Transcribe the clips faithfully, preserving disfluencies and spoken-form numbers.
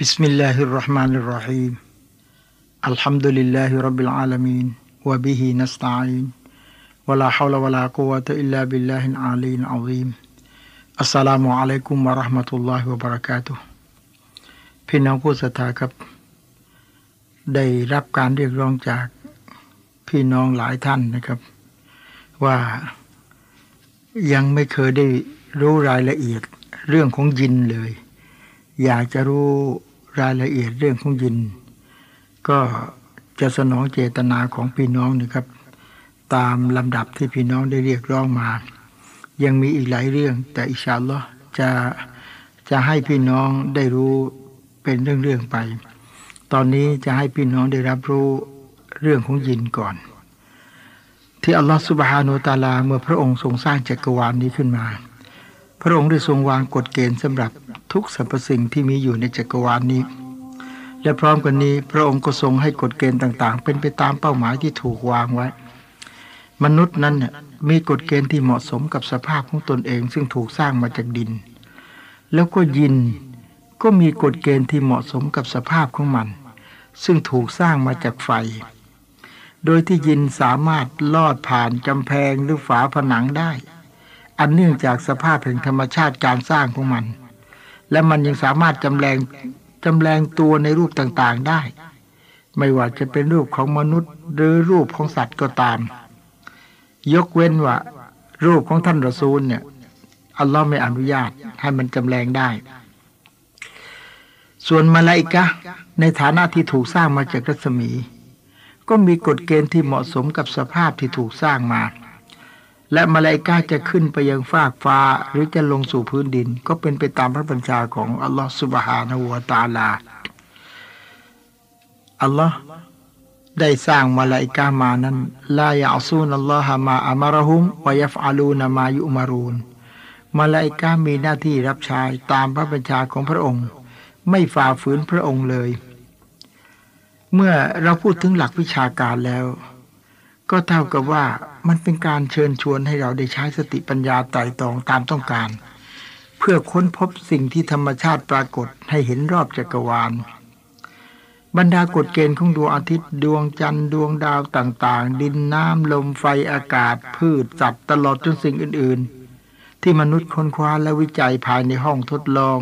Bismillahirrahmanirrahim. Alhamdulillahi Rabbil Alamin. Wabihi nasta'in. Wala hawla wala quwwata illa billahil aliyyil azim. Assalamu alaikum wa rahmatullahi wa barakatuh. พี่น้องผู้ศรัทธาครับได้รับการเรียกร้องจากพี่น้องหลายท่านนะครับว่ายังไม่เคยได้รู้รายละเอียดเรื่องของยินเลยอยากจะรู้รายละเอียดเรื่องของยินก็จะสนองเจตนาของพี่น้องนะครับตามลำดับที่พี่น้องได้เรียกร้องมายังมีอีกหลายเรื่องแต่อินชาอัลลอฮ์จะจะให้พี่น้องได้รู้เป็นเรื่องๆไปตอนนี้จะให้พี่น้องได้รับรู้เรื่องของยินก่อนที่อัลลอฮฺซุบฮานะฮูวะตะอาลาเมื่อพระองค์ทรงสร้างจักรวาลนี้ขึ้นมาพระองค์ได้ทรงวางกฎเกณฑ์สำหรับทุกสรรพสิ่งที่มีอยู่ในจักรวาลนี้และพร้อมกันนี้พระองค์ก็ทรงให้กฎเกณฑ์ต่างๆเป็นไปตามเป้าหมายที่ถูกวางไว้มนุษย์นั้นเนี่ยมีกฎเกณฑ์ที่เหมาะสมกับสภาพของตนเองซึ่งถูกสร้างมาจากดินแล้วก็ยินก็มีกฎเกณฑ์ที่เหมาะสมกับสภาพของมันซึ่งถูกสร้างมาจากไฟโดยที่ยินสามารถลอดผ่านกำแพงหรือฝาผนังได้อันเนื่องจากสภาพแห่งธรรมชาติการสร้างของมันและมันยังสามารถจำแรงจำแรงตัวในรูปต่างๆได้ไม่ว่าจะเป็นรูปของมนุษย์หรือรูปของสัตว์ก็ตามยกเว้นว่ารูปของท่านรอซูลเนี่ยอัลลอฮ์ไม่อนุญาตให้มันจำแรงได้ส่วนมลาอิกะห์ในฐานะที่ถูกสร้างมาจากรัศมีก็มีกฎเกณฑ์ที่เหมาะสมกับสภาพที่ถูกสร้างมาและมลาอิกะห์จะขึ้นไปยังฟากฟ้าหรือจะลงสู่พื้นดินก็เป็นไปตามพระบัญชาของอัลลอฮฺซุบฮานะฮูวะตะอาลาอัลลอฮ์ได้สร้างมลาอิกะห์มานั้นลายะอซูนัลลอฮะมาอะมะระฮุมวะยัฟอะลูนะมายุมารูนมลาอิกะห์มีหน้าที่รับใช้ตามพระบัญชาของพระองค์ไม่ฝ่าฝืนพระองค์เลยเมื่อเราพูดถึงหลักวิชาการแล้วก็เท่ากับว่ามันเป็นการเชิญชวนให้เราได้ใช้สติปัญญาไตร่ตรองตามต้องการเพื่อค้นพบสิ่งที่ธรรมชาติปรากฏให้เห็นรอบจักรวาลบรรดากฎเกณฑ์ของดวงอาทิตย์ดวงจันทร์ดวงดาวต่างๆดินน้ำลมไฟอากาศพืชสัตว์ตลอดจนสิ่งอื่นๆที่มนุษย์ค้นคว้าและวิจัยภายในห้องทดลอง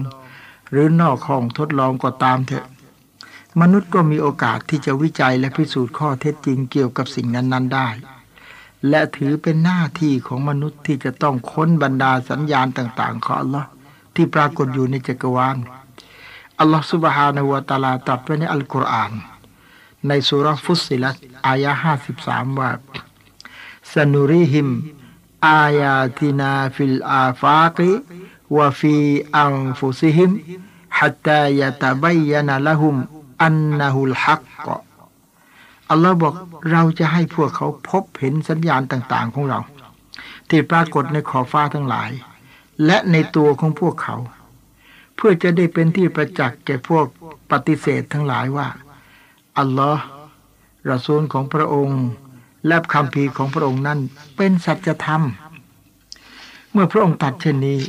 หรือนอกห้องทดลองก็ตามเถอะมนุษย์ก็มีโอกาสที่จะวิจัยและพิสูจน์ข้อเท็จจริงเกี่ยวกับสิ่งนั้นๆได้และถือเป็นหน้าที่ของมนุษย์ที่จะต้องค้นบรรดาสัญญาณต่างๆของอัลลอฮ์ที่ปรากฏอยู่ในจักรวาลอัลลอฮ์ซุบฮานะฮูวะตะอาลาตรัสไว้ในอัลกุรอานในซูเราะห์ฟุสซิลัตอายะห์ห้าสิบสามว่าซะนูริฮิมอายาตินาฟิลอาฟากิวะฟีอันฟุซิฮิมฮัตตายะตะบัยยะนะละฮุมอันนะฮุลฮักกะอัลลอฮ์บอกเราจะให้พวกเขาพบเห็นสัญญาณต่างๆของเราที่ปรากฏในขอบฟ้าทั้งหลายและในตัวของพวกเขาเพื่อจะได้เป็นที่ประจักษ์แก่พวกปฏิเสธทั้งหลายว่าอัลลอฮ์รอซูลของพระองค์และคัมภีร์ของพระองค์นั้นเป็นสัจธรรมเมื่อพระองค์ตรัสเช่นนี้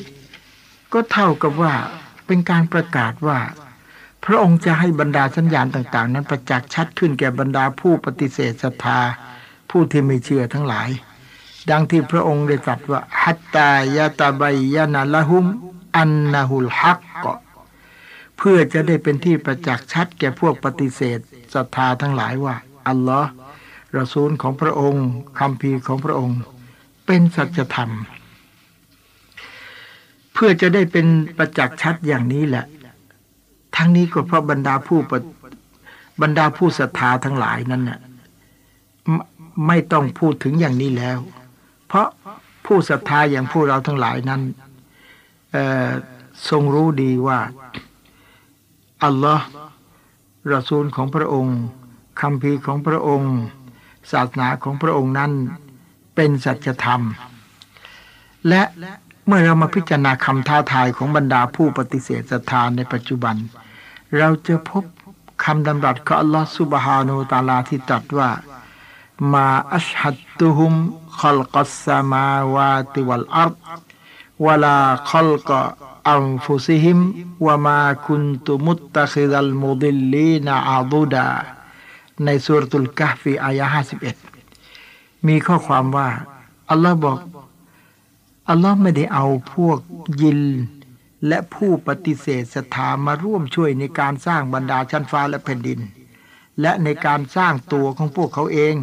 ก็เท่ากับว่าเป็นการประกาศว่าพระองค์จะให้บรรดาสัญญาณต่างๆนั้นประจักษ์ชัดขึ้นแก่บรรดาผู้ปฏิเสธศรัทธาผู้ที่ไม่เชื่อทั้งหลายดังที่พระองค์ได้ตรัสว่าฮัตตายะตะบัยยะนะละฮุมอันนะฮุลฮักกะเพื่อจะได้เป็นที่ประจักษ์ชัดแก่พวกปฏิเสธศรัทธาทั้งหลายว่าอัลลอฮ์รอซูลของพระองค์คัมภีร์ของพระองค์เป็นสัจธรรมเพื่อจะได้เป็นประจักษ์ชัดอย่างนี้แหละทั้งนี้ก็เพราะบรรดาผู้บรรดาผู้ศรัทธาทั้งหลายนั้นน่ะไม่ต้องพูดถึงอย่างนี้แล้วเพราะผู้ศรัทธาอย่างพวกเราทั้งหลายนั้นเอ่อทรงรู้ดีว่าอัลลอฮ์รอซูลของพระองค์คัมภีร์ของพระองค์ศาสนาของพระองค์นั้นเป็นสัจธรรมและเมื่อเรามาพิจารณาคำท้าทายของบรรดาผู้ปฏิเสธศรัทธาในปัจจุบันเราจะพบคำดำรัสของอัลลอฮฺซุบฮานะฮูวะตะอาลาที่ตรัสว่ามาอัชฮัดตุฮุมคอลกัสสะมาวาติวัลอัรฎ์วะลาคอลกะ อัมฟุซิฮิมวะมาคุนตุมุตตะคิดัลมุดิลลีนะอาดูดาในซูเราะตุลกะฮฟีอายะห์ห้าสิบเอ็ดมีข้อความว่าอัลลอฮ์บอกอัลลอฮ์ไม่ได้เอาพวกยินและผู้ปฏิเสธศรัทธามาร่วมช่วยในการสร้างบรรดาชั้นฟ้าและแผ่นดินและในการสร้างตัวของพวกเขาเอง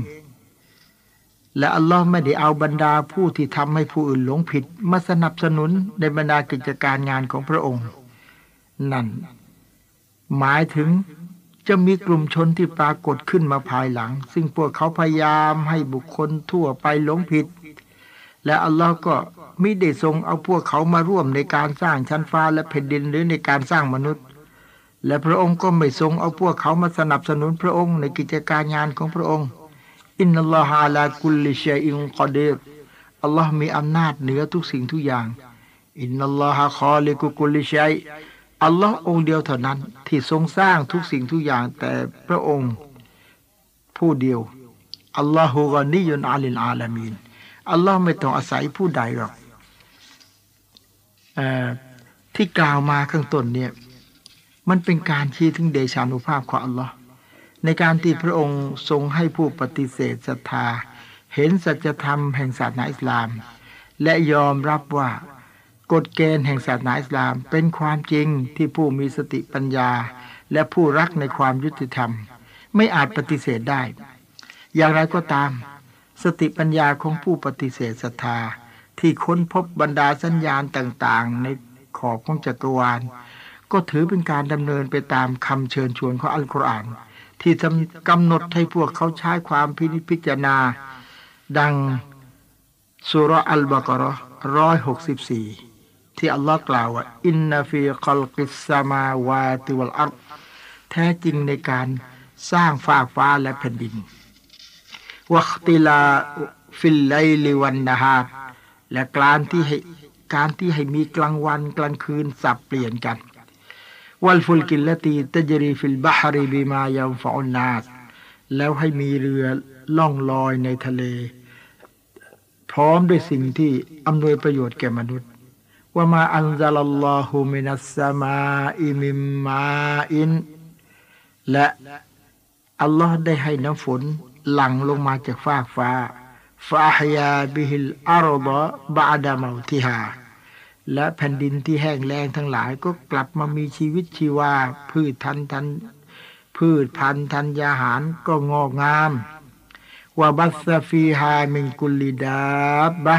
และอัลลอฮ์ไม่ได้เอาบรรดาผู้ที่ทำให้ผู้อื่นหลงผิดมาสนับสนุนในบรรดากิจการงานของพระองค์นั่นหมายถึงจะมีกลุ่มชนที่ปรากฏขึ้นมาภายหลังซึ่งพวกเขาพยายามให้บุคคลทั่วไปหลงผิดและอัลลอฮ์ก็มิได้ทรงเอาพวกเขามาร่วมในการสร้างชั้นฟ้าและแผ่นดินหรือในการสร้างมนุษย์และพระองค์ก็ไม่ทรงเอาพวกเขามาสนับสนุนพระองค์ในกิจการงานของพระองค์อินนัลลอฮะลากุลลิชัยอินกอดีรอัลลอฮ์มีอำนาจเหนือทุกสิ่งทุกอย่างอินนัลลอฮะคอลิกุกุลลิชัยอัลลอฮ์องค์เดียวเท่านั้นที่ทรงสร้างทุกสิ่งทุกอย่างแต่พระองค์ผู้เดียวอัลลอฮุกอนียุนอาลิลอาลามีนอัลลอฮ์ไม่ต้องอาศัยผู้ใดหรอกที่กล่าวมาข้างต้นเนี่ยมันเป็นการชี้ถึงเดชานุภาพของอัลลอฮ์ในการที่พระองค์ทรงให้ผู้ปฏิเสธศรัทธาเห็นสัจธรรมแห่งศาสนาอิสลามและยอมรับว่ากฎเกณฑ์แห่งศาสนาอิสลามเป็นความจริงที่ผู้มีสติปัญญาและผู้รักในความยุติธรรมไม่อาจปฏิเสธได้อย่างไรก็ตามสติปัญญาของผู้ปฏิเสธศรัทธาที่ค้นพบบรรดาสัญญาณต่างๆในขอบของจักรวาลก็ถือเป็นการดำเนินไปตามคำเชิญชวนของอัลกุรอานที่กำหนดให้พวกเขาใช้ความพินิจพิจารณาดังซูเราะห์อัลบะเกาะเราะห์หนึ่งร้อยหกสิบสี่ที่อัลลอฮ์กล่าวว่าอินนะฟีกัลกิสสมาวาติวัลอัรฎแท้จริงในการสร้างฟากฟ้าและแผ่นดินวัคติลาฟิลไลลิวันนะฮาร์และการที่ให้การที่ให้มีกลางวันกลางคืนสับเปลี่ยนกันวัลฟุลกิลตีตะจรีฟิลบะฮริบิมายันฟะอุนนาสแล้วให้มีเรือล่องลอยในทะเลพร้อมด้วยสิ่งที่อำนวยประโยชน์แก่มนุษย์วะมาอันซะลัลลอฮุมินัสสมาอิมิมมาอินและอัลลอฮ์ได้ให้น้ำฝนหลั่งลงมาจากฟากฟ้าฟะฮยาบิฮิลอัรฎอบะอดะเมาติฮาและแผ่นดินที่แห้งแล้งทั้งหลายก็กลับมามีชีวิตชีวาพืชทันทันพืชพันธุ์ธัญญาหารก็งอกงามวะบัสฟีฮามินกุลลิดาบบะ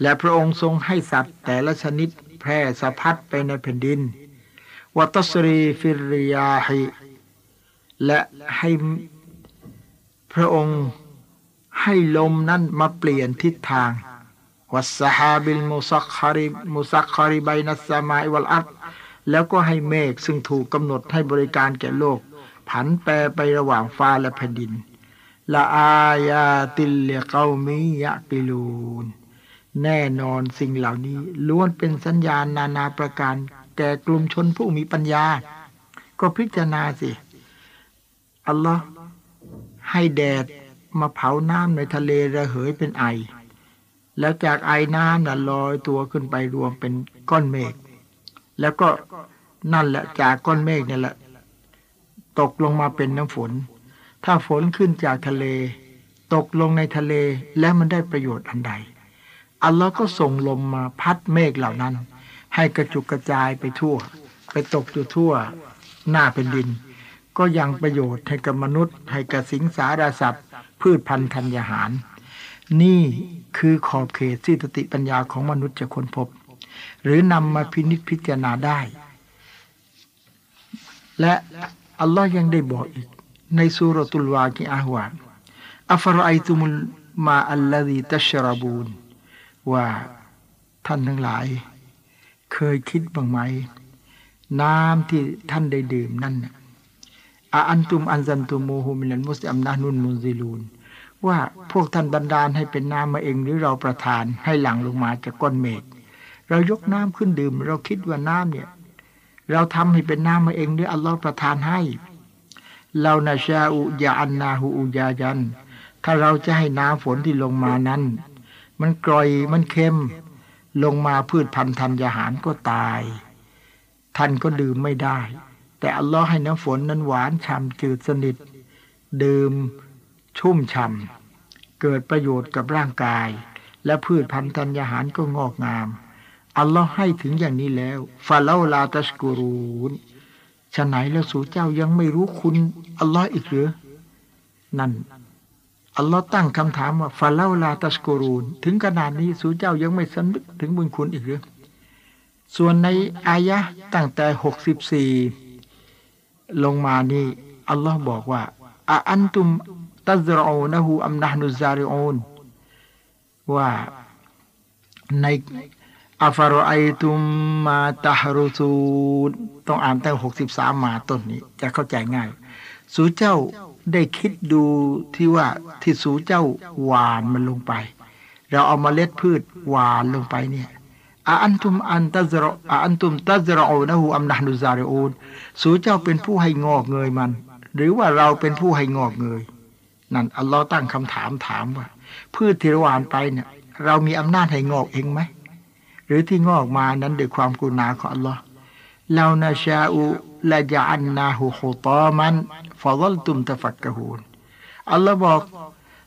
และพระองค์ทรงให้สัตว์แต่ละชนิดแพร่สะพัดไปในแผ่นดินวะตัสรีฟิรริยาฮิและให้พระองค์ให้ลมนั้นมาเปลี่ยนทิศทางวัสสะฮาบิลมุซักคาริมุซักคาริบัยนัสสะมาอิวัลอัรฎแล้วก็ให้เมฆซึ่งถูกกำหนดให้บริการแก่โลกผันแปรไประหว่างฟ้าและแผ่นดินละอายาติลลิกอมิยะกิลูนแน่นอนสิ่งเหล่านี้ล้วนเป็นสัญญาณนานาประการแก่กลุ่มชนผู้มีปัญญาก็พิจารณาสิอัลลอฮ์ให้แดดมาเผาน้ำในทะเลระเหยเป็นไอแล้วจากไอน้ำน่ะลอยตัวขึ้นไปรวมเป็นก้อนเมฆแล้วก็นั่นแหละจากก้อนเมฆนี่แหละตกลงมาเป็นน้ำฝนถ้าฝนขึ้นจากทะเลตกลงในทะเลแล้วมันได้ประโยชน์อันใดอัลลอฮ์ก็ส่งลมมาพัดเมฆเหล่านั้นให้กระจุกกระจายไปทั่วไปตกอยู่ทั่วหน้าแผ่นดินก็ยังประโยชน์ให้กับมนุษย์ให้กับสิงสารสัตว์พืชพันธุ์ธัญญาหารนี่คือขอบเขตที่สติปัญญาของมนุษย์จะค้นพบหรือนำมาพินิจพิจารณาได้และอัลลอฮ์ยังได้บอกอีกในซูเราะตุลวากิอะฮ์ว่าอัฟะรออัยตุมุลมาอัลลซีตัชเราะบูนว่าท่านทั้งหลายเคยคิดบ้างไหมน้ำที่ท่านได้ดื่มนั่นอาอันตุมอันซันตุมูฮูมินัลมุซอัมนะฮ์นุนมุนซิลูนว่าพวกท่านบันดาลให้เป็นน้ำมาเองหรือเราประทานให้หลั่งลงมาจากก้อนเมฆเรายกน้ำขึ้นดื่มเราคิดว่าน้ำเนี่ยเราทำให้เป็นน้ำมาเองหรืออัลลอฮ์ประทานให้เรานะชาอุยาอันนาหูอุยายันถ้าเราจะให้น้ำฝนที่ลงมานั้นมันกร่อยมันเค็ม ลงมาพืชพันธุ์ธัญญาหารก็ตายท่านก็ดื่มไม่ได้แต่อัลลอฮ์ให้น้ำฝนนั้นหวานฉ่ำจืดสนิทดื่มชุ่มฉ่ำเกิดประโยชน์กับร่างกายและพืชพันธุ์ธัญญาหารก็งอกงามอัลลอฮ์ให้ถึงอย่างนี้แล้วฟาลาลาตัชกูรูนฉะไหนแล้วสู่เจ้ายังไม่รู้คุณอัลลอฮ์อีกหรือนั่นอัลลอฮ์ตั้งคำถามว่าฟาลาลาตัชกูรูนถึงขนาดนี้สู่เจ้ายังไม่สำนึกถึงบุญคุณอีกหรือส่วนในอายะห์ตั้งแต่หกสิบสี่ลงมานี่อัลลอฮ์บอกว่าอะอันตุมตัซรอูนะฮูอัมนะห์นุซาริอูนว่าในอัฟรอไอตุมมาตะฮรุซูนต้องอ่านตั้งหกสิบสามมาต้นนี้จะเข้าใจง่ายสู่เจ้าได้คิดดูที่ว่าที่สู่เจ้าหว่านมันลงไปเราเอาเมล็ดพืชหว่านลงไปเนี่ยอาอันตุมอันตัซรออาอันตุมตัซรอนะฮูอัมนะห์นุซาริอูนสู่เจ้าเป็นผู้ให้งอกเงยมันหรือว่าเราเป็นผู้ให้งอกเงยนั่นอัลลอฮ์ตั้งคำถามถามว่าพืชที่หว่านไปเนี่ยเรามีอำนาจให้งอกเองไหมหรือที่งอกมานั้นด้วยความกรุณาของอัลลอฮ์เรานะชาอูละญะอันนาฮูฮุตามันฟะฎัลตุมตะฟักกะฮูนอัลลอฮ์บอก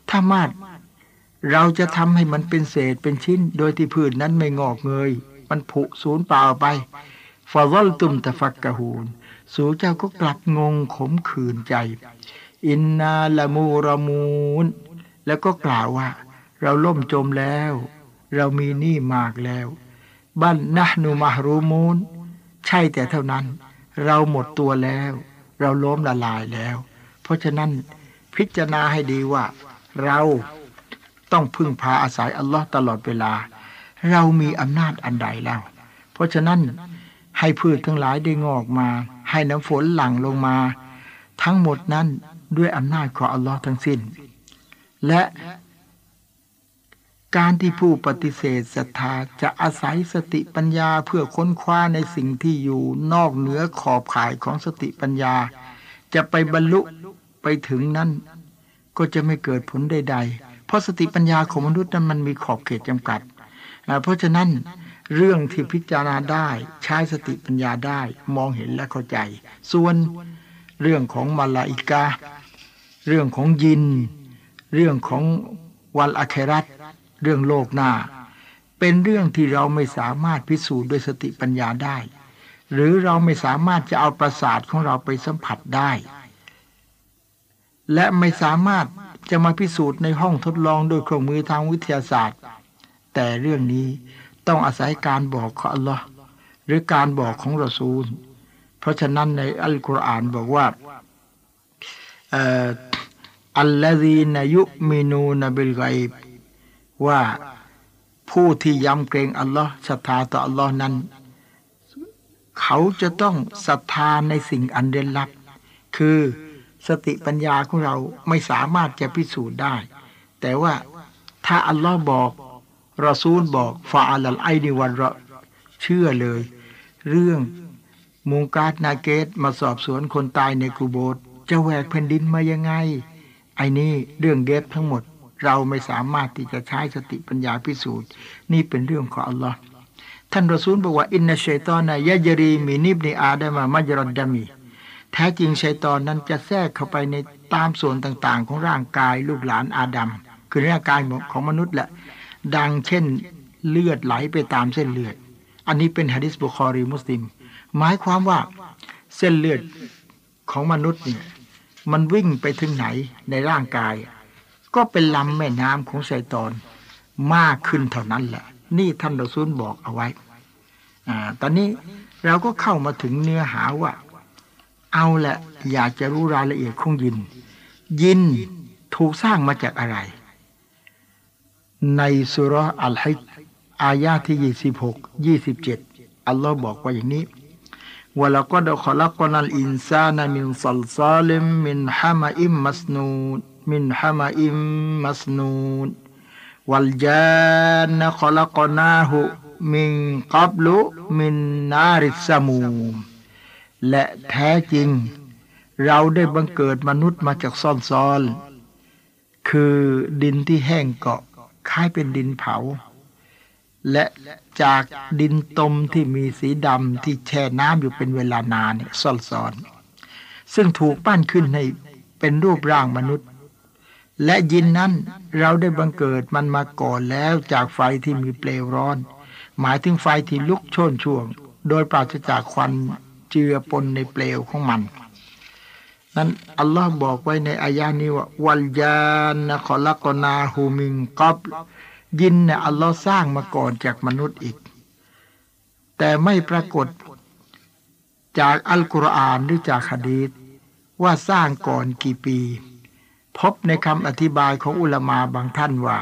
ถ้ามาดเราจะทำให้มันเป็นเศษเป็นชิ้นโดยที่พืชนั้นไม่งอกเงยมันผุสูญเปล่าไปฟะฎัลตุมตะฟักกะฮูนสู่เจ้าก็กลับงงขมขื่นใจอินนาละมูรามูนแล้วก็กล่าวว่าเราล่มจมแล้วเรามีหนี้มากแล้วบัลนะห์นูมะห์รูมูนใช่แต่เท่านั้นเราหมดตัวแล้วเราล้มละลายแล้วเพราะฉะนั้นพิจารณาให้ดีว่าเราต้องพึ่งพาอาศัยอัลลอฮ์ตลอดเวลาเรามีอำนาจอันใดแล้วเพราะฉะนั้นให้พืชทั้งหลายได้งอกมาให้น้ำฝนหลั่งลงมาทั้งหมดนั้นด้วยอำนาจของอัลลอฮ์ทั้งสิ้นและการที่ผู้ปฏิเสธศรัทธาจะอาศัยสติปัญญาเพื่อค้นคว้าในสิ่งที่อยู่นอกเหนือขอบข่ายของสติปัญญาจะไปบรรลุไปถึงนั้นก็จะไม่เกิดผลใดๆเพราะสติปัญญาของมนุษย์นั้นมันมีขอบเขตจำกัดเพราะฉะนั้นเรื่องที่พิจารณาได้ใช้สติปัญญาได้มองเห็นและเข้าใจส่วนเรื่องของมลาอิกะห์เรื่องของยินเรื่องของวัลอาคิเราะห์เรื่องโลกหน้าเป็นเรื่องที่เราไม่สามารถพิสูจน์ด้วยสติปัญญาได้หรือเราไม่สามารถจะเอาประสาทของเราไปสัมผัสได้และไม่สามารถจะมาพิสูจน์ในห้องทดลองโดยเครื่องมือทางวิทยาศาสตร์แต่เรื่องนี้ต้องอาศัยการบอกของอัลลอฮ์หรือการบอกของรอซูลเพราะฉะนั้นในอัลกุรอานบอกว่าเอ่ออัลลซีนยุมินูนบิลฆอยบว่าผู้ที่ยำเกรงอัลลอฮ์ศรัทธาต่ออัลลอฮ์นั้นเขาจะต้องศรัทธาในสิ่งอันเร้นลับคือสติปัญญาของเราไม่สามารถจะพิสูจน์ได้แต่ว่าถ้าอัลลอฮ์บอกรอซูลบอกฟาอัลไอนิวันเราเชื่อเลยเรื่องมุงการนาเกตมาสอบสวนคนตายในกูโบสจะแหวกแผ่นดินมายังไงไอ้นี่เรื่องเก็บทั้งหมดเราไม่สามารถที่จะใช้สติปัญญาพิสูจน์นี่เป็นเรื่องของอัลลอฮ์ท่านรอซูลบอกว่าอินนัชชัยฏอนยะญะรีมินิบนิอาดะมะมัจรัดดะมีแท้จริงชัยฏอนนั้นจะแทรกเข้าไปในตามส่วนต่างๆของร่างกายลูกหลานอาดัมคือร่างกายของมนุษย์แหละดังเช่นเลือดไหลไปตามเส้นเลือดอันนี้เป็นหะดีษบุคอรีมุสลิมหมายความว่าเส้นเลือดของมนุษย์นี่มันวิ่งไปถึงไหนในร่างกายก็เป็นลำแม่น้ำของชัยฏอนมากขึ้นเท่านั้นแหละนี่ท่านรอซูลบอกเอาไว้อ่าตอนนี้เราก็เข้ามาถึงเนื้อหาว่าเอาแหละอยากจะรู้รายละเอียดของยินยินถูกสร้างมาจากอะไรในซูเราะห์อัลฮัจญ์อายะห์ที่ยี่สิบหก ยี่สิบเจ็ดอัลลอฮ์บอกว่าอย่างนี้วะลากอดคอลักนัลอินซานะมินซัลซาลิมมินฮะมะอิมมัสนูนมินฮะมะอิมมัสนูนวัลจันนะคอลักนาหูมินกับลุมินนาริสซะมูมและแท้จริงเราได้บังเกิดมนุษย์มาจากซ่อนซอลคือดินที่แห้งเกาะคล้ายเป็นดินเผา และจากดินตมที่มีสีดำที่แช่น้ำอยู่เป็นเวลานานเนี่ยซ่อนๆซึ่งถูกปั้นขึ้นให้เป็นรูปร่างมนุษย์และยินนั้นเราได้บังเกิดมันมาก่อนแล้วจากไฟที่มีเปลวร้อนหมายถึงไฟที่ลุกโชนช่วงโดยปราศจากควันเจือปนในเปลวของมันนั้นอัลลอฮ์บอกไว้ในอายะนี้ว่าวัลยานนะขอลักนาฮูมิงกับยินเนี่ยอัลลอฮ์สร้างมาก่อนจากมนุษย์อีกแต่ไม่ปรากฏจากอัลกุรอานหรือจากหะดีษว่าสร้างก่อนกี่ปีพบในคำอธิบายของอุลามะบางท่านว่า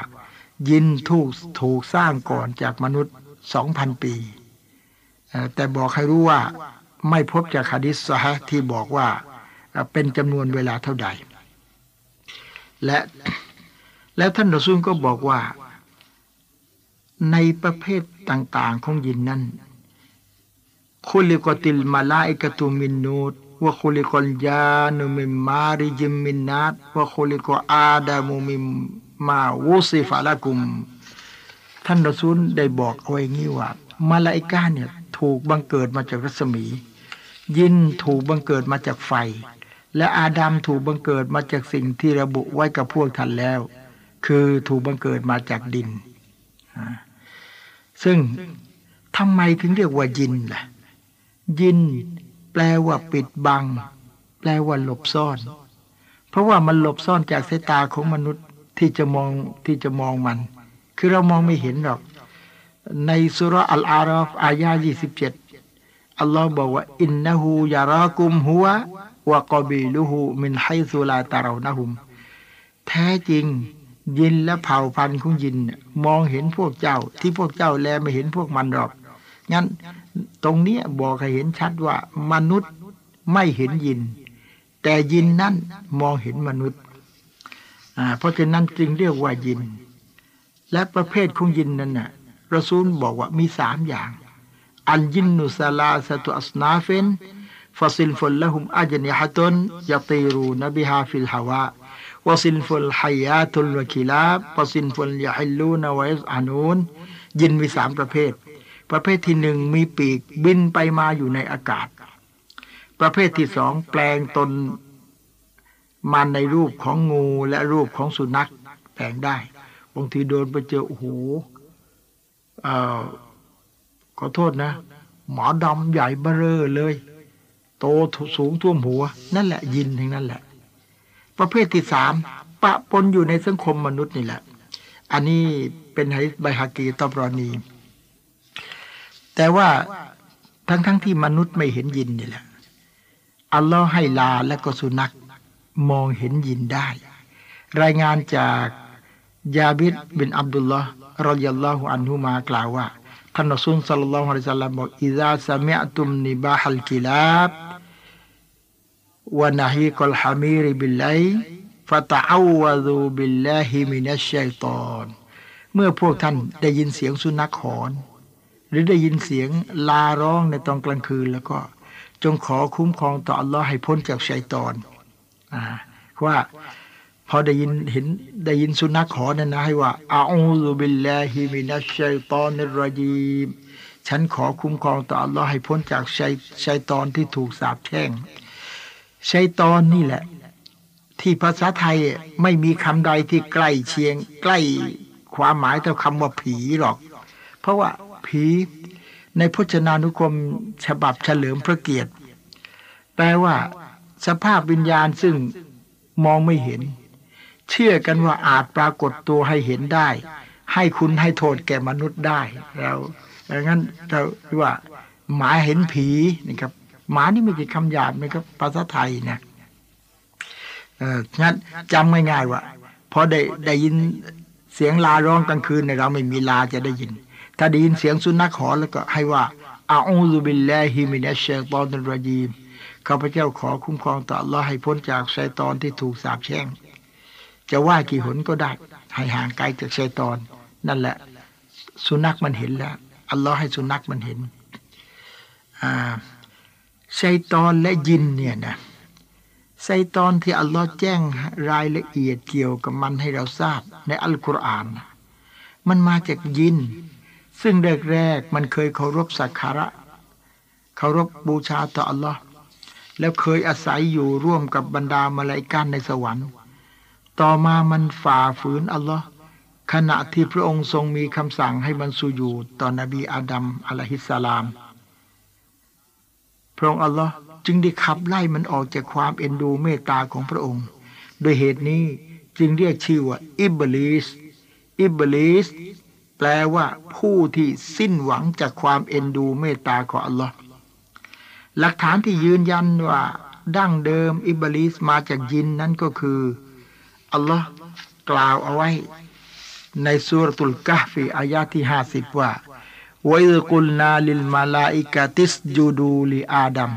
ยินถูกถูกสร้างก่อนจากมนุษย์ สองพัน ปีแต่บอกให้รู้ว่าไม่พบจากหะดีษซอฮีฮ์ที่บอกว่าเป็นจำนวนเวลาเท่าใดและและท่านรอซูลก็บอกว่าในประเภทต่างๆของยินนั้นคุลิกอติลมาลาอิกะตุมินนูรวะคุลิกอลญานุมิมมาริจิมมินนาตวะคุลิกออาดามุมิมมาวุซิฟะละกุมท่านรอซูลได้บอกเอาไว้งี้ว่ามาลาอิกะเนี่ยถูกบังเกิดมาจากรัศมียินถูกบังเกิดมาจากไฟและอาดัมถูกบังเกิดมาจากสิ่งที่ระบุไว้กับพวกท่านแล้วคือถูกบังเกิดมาจากดินซึ่งทำไมถึงเรียกว่ายินล่ะยินแปลว่าปิดบังแปลว่าหลบซ่อนเพราะว่ามันหลบซ่อนจากสายตาของมนุษย์ที่จะมองที่จะมองมันคือเรามองไม่เห็นหรอกในซูเราะห์อัลอาราฟอายะห์ยี่สิบเจ็ดอัลลอฮ์บอกว่าอินนะฮูยะรากุมฮุวะวะกอบีลุฮูมินไฮซุลาตะเรานะฮุมแท้จริงยินและเผ่าพันธุ์ของยินมองเห็นพวกเจ้าที่พวกเจ้าแลไม่เห็นพวกมันหรอกงั้นตรงนี้บอกให้เห็นชัดว่ามนุษย์ไม่เห็นยินแต่ยินนั้นมองเห็นมนุษย์อ่าเพราะฉะนั้นจึงเรียกว่ายินและประเภทของยินนั้นน่ะรอซูลบอกว่ามีสามอย่างอัลยินนุซะลาซะตุอัสนาฟินฟะซิลฟุลละฮุมอัจนิฮะตุนยะตีรูนะบิฮาฟิลฮาวาวะซินฟุลไฮยาตุลวะกิลาบวะซินฟุลยะฮิลลูนวะยัซอานูนยินมีสามประเภทประเภทที่หนึ่งมีปีกบินไปมาอยู่ในอากาศประเภทที่สองแปลงตนมาในรูปของงูและรูปของสุนัขแปลงได้บางทีโดนไปเจอโอ้โหเอ่อขอโทษนะหมอดำใหญ่เบ้อเร่อเลยโตสูงท่วมหัวนั่นแหละยินทั้งนั้นแหละประเภทที่สามปะปนอยู่ในสังคมมนุษย์นี่แหละอันนี้เป็นไฮไบฮากีตอบรอนีแต่ว่าทั้งทั้งที่มนุษย์ไม่เห็นยินนี่แหละอัลลอฮ์ให้ลาและก็สุนัขมองเห็นยินได้รายงานจากยาบิดบินอับดุลลอฮ์รอฎิยัลลอฮุอันฮุมากล่าวว่าท่านรอซูลศ็อลลัลลอฮุอะลัยฮิวะซัลลัมบอกอิซาซะมิอะตุมนิบาฮัลกิลาบวะนะฮีกัลฮะมีรบิลไลฟะตะออวะซูบิลลาฮิมินัชชัยฏอนเมื่อพวกท่านได้ยินเสียงสุนัขหอนหรือได้ยินเสียงลาร้องในตอนกลางคืนแล้วก็จงขอคุ้มครองต่ออัลเลาะห์ให้พ้นจากชัยฏอนอ่าว่าพอได้ยินเห็นได้ยินสุนัขหอนนั่นนะให้ว่าอะอูซุบิลลาฮิมินัชชัยฏอนิรรอญีมฉันขอคุ้มครองต่ออัลเลาะห์ให้พ้นจากชัยชัยฏอนที่ถูกสาปแช่งชัยฏอนนี่แหละที่ภาษาไทยไม่มีคำใดที่ใกล้เคียงใกล้ความหมายเท่าคำว่าผีหรอกเพราะว่าผีในพจนานุกรมฉบับเฉลิมพระเกียรติแปลว่าสภาพวิญญาณซึ่งมองไม่เห็นเชื่อกันว่าอาจปรากฏตัวให้เห็นได้ให้คุณให้โทษแก่มนุษย์ได้แล้วงั้นเราว่าหมาเห็นผีนะครับหมานี่ไม่ใช่คำหยาบนะครับภาษาไทยนะเอองั้นจำง่ายๆว่าพอได้ได้ยินเสียงลาร้องกลางคืนเนี่ยเราไม่มีลาจะได้ยินถ้าได้ยินเสียงสุนัขหอนแล้วก็ให้ว่าอะอูซุบิลลาฮิมินัชชัยฏอนิรรอญีมข้าพเจ้าขอคุ้มครองต่ออัลเลาะห์ให้พ้นจากชัยฏอนที่ถูกสาปแช่งจะว่ากี่หนก็ได้ให้ห่างไกลจากชัยฏอนนั่นแหละสุนัขมันเห็นแล้วอัลเลาะห์ให้สุนัขมันเห็นอ่าชัยฏอนและยินเนี่ยนะชัยฏอนที่อัลเลาะห์แจ้งรายละเอียดเกี่ยวกับมันให้เราทราบในอัลกุรอานมันมาจากยิน ซึ่งแรกๆมันเคยเคารพสักการะเคารพบูชาต่ออัลลอฮ์แล้วเคยอาศัยอยู่ร่วมกับบรรดามลาอิกะฮ์ในสวรรค์ต่อมามันฝ่าฝืนอัลลอฮ์ขณะที่พระองค์ทรงมีคำสั่งให้มันสุญูดต่อนบีอาดัมอะลัยฮิสสลามพระองค์อัลลอฮ์จึงได้ขับไล่มันออกจากความเอ็นดูเมตตาของพระองค์โดยเหตุนี้จึงเรียกชื่อว่าอิบลิสอิบลิสแปลว่าผู้ที่สิ้นหวังจากความเอ็นดูเมตตาของอัลลอฮ์หลักฐานที่ยืนยันว่าดั้งเดิมอิบลิสมาจากยินนั้นก็คืออัลลอฮ์กล่าวเอาไว้ในซูเราะตุลกะฮฟีอายะที่ห้าสิบว่าวะอิซกุลนาลิลมะลาอิกะติสญูดูลิอาดัม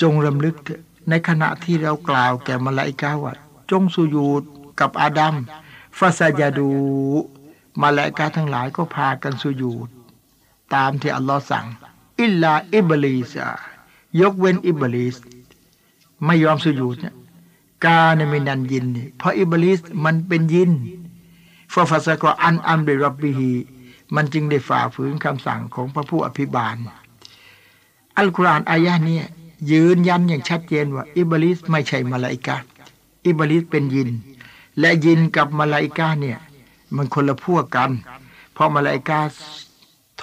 จงรำลึกในขณะที่เรากล่าวแก่มลาอิกะฮ์ว่าจงสุญูดกับอาดัมฟะซะญะดูมลาอิกะฮ์ทั้งหลายก็พากันสุญูดตามที่อัลลอฮ์สั่งอิลลาอิบลิสยกเว้นอิบลิสไม่ยอมสุญูดเนี่ยกาเนมินันยินนี่เพราะอิบลิสมันเป็นยินฟะฟะซะกออันอัมริร็อบบิฮีมันจึงได้ฝ่าฝืนคำสั่งของพระผู้อภิบาลอัลกุรอานอายะห์นี้ยืนยันอย่างชัดเจนว่าอิบลิสไม่ใช่มลาอิกะฮ์อิบลิสเป็นยินและยินกับมลาอิกะฮ์เนี่ยมันคนละพวกกันเพราะมลาอิกะฮ์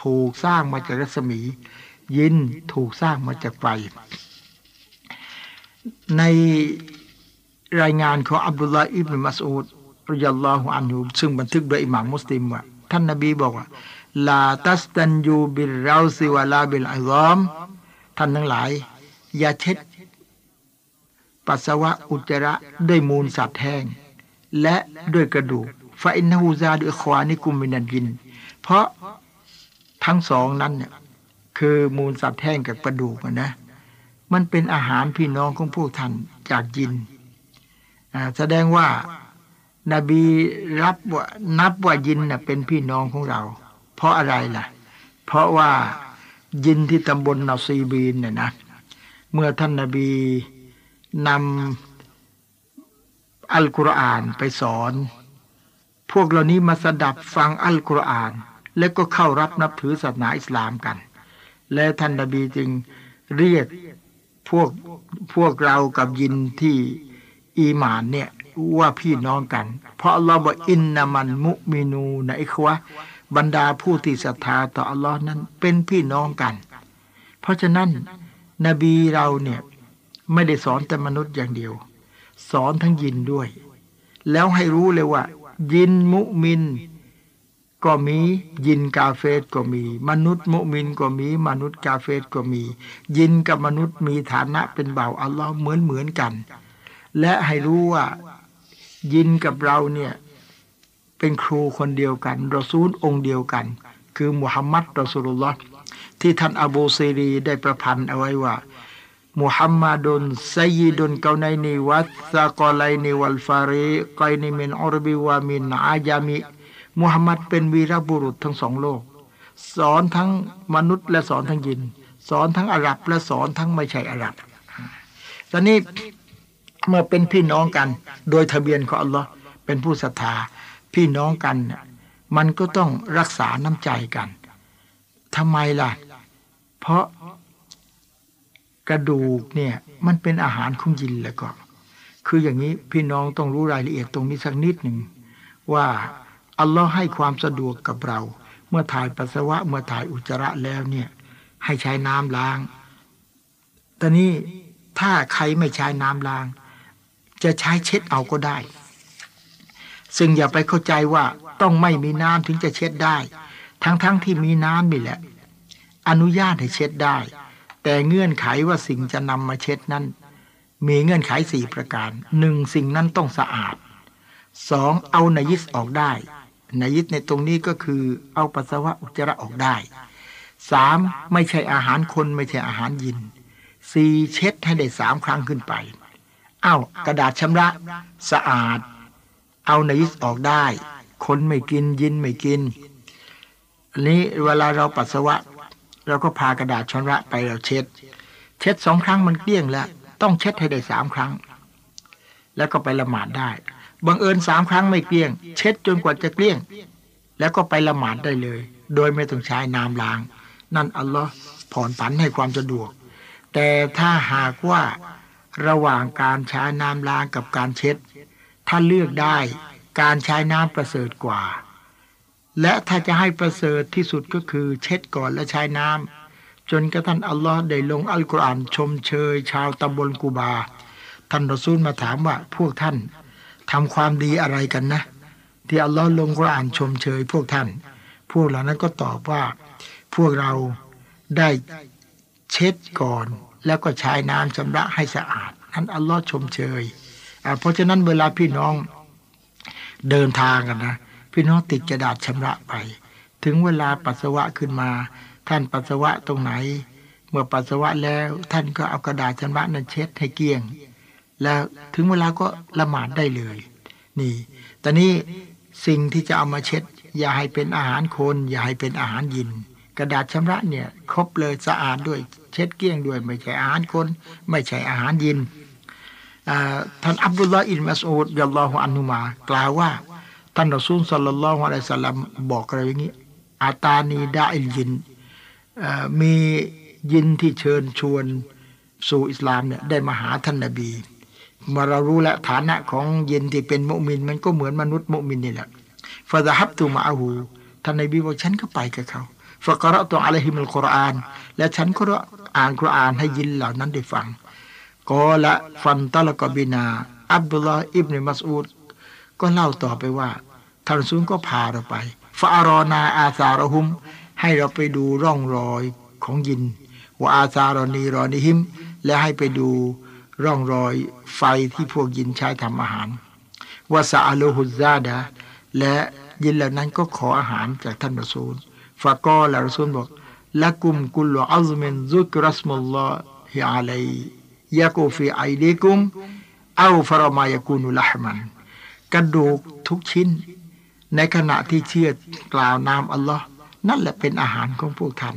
ถูกสร้างมาจากรัศมียินถูกสร้างมาจากไฟในรายงานของอับดุลลาห์อิบนุมัสอูดรอยัลลอฮุอันฮุซึ่งบันทึกโดยอิหม่ามมุสลิมว่าท่านนบีบอกว่าลาตัสตันยูบิรเราซิวะลาบิลอิซามท่านทั้งหลายอย่าเช็ดปัสสาวะอุจจาระด้วยมูลสัตว์แห้งและด้วยกระดูกฟะอินนะฮูซาดิอิควานิกุมมินัลยินเพราะทั้งสองนั้นเนี่ยคือมูลสัตว์แห้งกับกระดูกนะมันเป็นอาหารพี่น้องของพวกท่านจากยินแสดงว่านบีรับว่านับว่ายินน่ะเป็นพี่น้องของเราเพราะอะไรล่ะเพราะว่ายินที่ตำบลนาซีบีนเนี่ยนะเมื่อท่านนบีนำอัลกุรอานไปสอนพวกเหล่านี้มาสดับฟังอัลกุรอานแล้วก็เข้ารับนับถือศาสนาอิสลามกันและท่านนบีจึงเรียกพวกพวกเรากับยินที่อีหม่านเนี่ยว่าพี่น้องกันเพราะอัลลอฮ์บอกอินนามันมุมินูนะอิควะบรรดาผู้ที่ศรัทธาต่ออัลลอฮ์นั้นเป็นพี่น้องกันเพราะฉะนั้นนบีเราเนี่ยไม่ได้สอนแต่มนุษย์อย่างเดียวสอนทั้งยินด้วยแล้วให้รู้เลยว่ายินมุมินก็มียินกาเฟรก็มีมนุษย์มุมินก็มีมนุษย์กาเฟรก็มียินกับมนุษย์มีฐานะเป็นบ่าวอัลลอฮ์เหมือนเหมือนกันและให้รู้ว่ายินกับเราเนี่ยเป็นครูคนเดียวกันรอซูลองค์เดียวกันคือมุฮัมมัดรอซูลุลลอฮ์ที่ท่านอบูซีรีได้ประพันธ์เอาไว้ว่ามุฮัมมัดดุนซัยยิดุนกาวนัยนีวัสซากอไลนีวัลฟาริกัยนีมินอรบิวะมินอาญามิมุฮัมมัดเป็นวีรบุรุษทั้งสองโลกสอนทั้งมนุษย์และสอนทั้งยินสอนทั้งอาหรับและสอนทั้งไม่ใช่อาหรับตอนนี้เมื่อเป็นพี่น้องกันโดยทะเบียนของอัลลอฮ์เป็นผู้ศรัทธาพี่น้องกันมันก็ต้องรักษาน้ำใจกันทำไมล่ะเพราะกระดูกเนี่ยมันเป็นอาหารของยินแล้วก็คืออย่างนี้พี่น้องต้องรู้รายละเอียดตรงนี้สักนิดหนึ่งว่าอัลลอฮ์ให้ความสะดวกกับเราเมื่อถ่ายปัสสาวะเมื่อถ่ายอุจจาระแล้วเนี่ยให้ใช้น้ำล้างตอนนี้ถ้าใครไม่ใช้น้ำล้างจะใช้เช็ดเอาก็ได้ซึ่งอย่าไปเข้าใจว่าต้องไม่มีน้ำถึงจะเช็ดได้ทั้งๆ ท, ที่มีน้ำนี่แหละอนุญาตให้เช็ดได้แต่เงื่อนไขว่าสิ่งจะนำมาเช็ดนั้นมีเงื่อนไขสี่ประการหนึ่งสิ่งนั้นต้องสะอาดสองเอานายิสออกได้นายิสในตรงนี้ก็คือเอาปัสสาวะอุจจาระออกได้สามไม่ใช่อาหารคนไม่ใช่อาหารยินสี่เช็ดให้ได้สามครั้งขึ้นไปอ้าวกระดาษชำระสะอาดเอานายิสออกได้คนไม่กินยินไม่กินอันนี้เวลาเราปัสสาวะเราก็พากระดาษชำระไปเราเช็ดเช็ดสองครั้งมันเกลี้ยงแล้วต้องเช็ดให้ได้สามครั้งแล้วก็ไปละหมาดได้บังเอิญสามครั้งไม่เกลี้ยงเช็ดจนกว่าจะเกลี้ยงแล้วก็ไปละหมาดได้เลย โดยไม่ต้องใช้น้ำล้างนั่นอัลลอฮ์ผ่อนผันให้ความสะดวกแต่ถ้าหากว่าระหว่างการใช้น้ำล้างกับการเช็ดถ้าเลือกได้การใช้น้ำประเสริฐกว่าและถ้าจะให้ประเสริฐที่สุดก็คือเช็ดก่อนและใช้น้ำจนกระทั่งอัลลอฮ์ได้ลงอัลกุรอานชมเชยชาวตำบลกูบาท่านรอซูลมาถามว่าพวกท่านทำความดีอะไรกันนะที่อัลลอฮ์ลงกุรอานชมเชยพวกท่านพวกเหล่านั้นก็ตอบว่าพวกเราได้เช็ดก่อนแล้วก็ใช้น้ำชำระให้สะอาดนั่นอัลลอฮ์ชมเชยเพราะฉะนั้นเวลาพี่น้องเดินทางกันนะพี่น้องติดกระดาษชำระไปถึงเวลาปัสสาวะขึ้นมาท่านปัสสาวะตรงไหนเมื่อปัสสาวะแล้วท่านก็เอากระดาษชำระนั้นเช็ดให้เกลี้ยงแล้วถึงเวลาก็ละหมาดได้เลยนี่แต่นี่สิ่งที่จะเอามาเช็ดอย่าให้เป็นอาหารคนอย่าให้เป็นอาหารยินกระดาษชำระเนี่ยครบเลยสะอาดด้วยเช็ดเกลี้ยงด้วยไม่ใช่อาหารคนไม่ใช่อาหารยินท่านอับดุลลอฮ์อิบนุ มัสอูด ญัลลอฮุอันฮุมากล่าวว่าท่านรอซูลศ็อลลัลลอฮุอะลัยฮิวะซัลลัมบอกอะไรอย่างนี้อาตานีดาอิลยินมียินที่เชิญชวนสู่อิสลามเนี่ยได้มาหาท่านนบีเมื่อเรารู้แล้วฐานะของยินที่เป็นมุมินมันก็เหมือนมนุษย์มุมินนี่แหละฟะซะฮับตุมะอะฮูท่านนบีบอกฉันก็ไปกับเขาฟะกะเราะตุอะลัยฮิมุลกุรอานและฉันก็อ่านกุรอานให้ยินเหล่านั้นได้ฟังกอละฟันตะละกะบินาอับดุลลอฮ์อิบนุ มัสอูดก็เล่าต่อไปว่าท่านรอซูลก็พาเราไปฟะอารอนาอาซารอฮุมให้เราไปดูร่องรอยของยินวะอาซารอนีรอนิฮิมและให้ไปดูร่องรอยไฟที่พวกยินใช้ทำอาหารวะซะอะลูฮุซาดะและยินเหล่านั้นก็ขออาหารจากท่านรอซูลฟะกอละรอซูลบอกละกุมกุลลุอัซมินซุกรัสมุลลอฮิอะลัยยะกูฟีไอดิกุมเอาฟะรามายะกูนุละฮ์มันกระดูกทุกชิ้นในขณะที่เชื่อกล่าวนามอัลลอฮ์นั่นแหละเป็นอาหารของพวกท่าน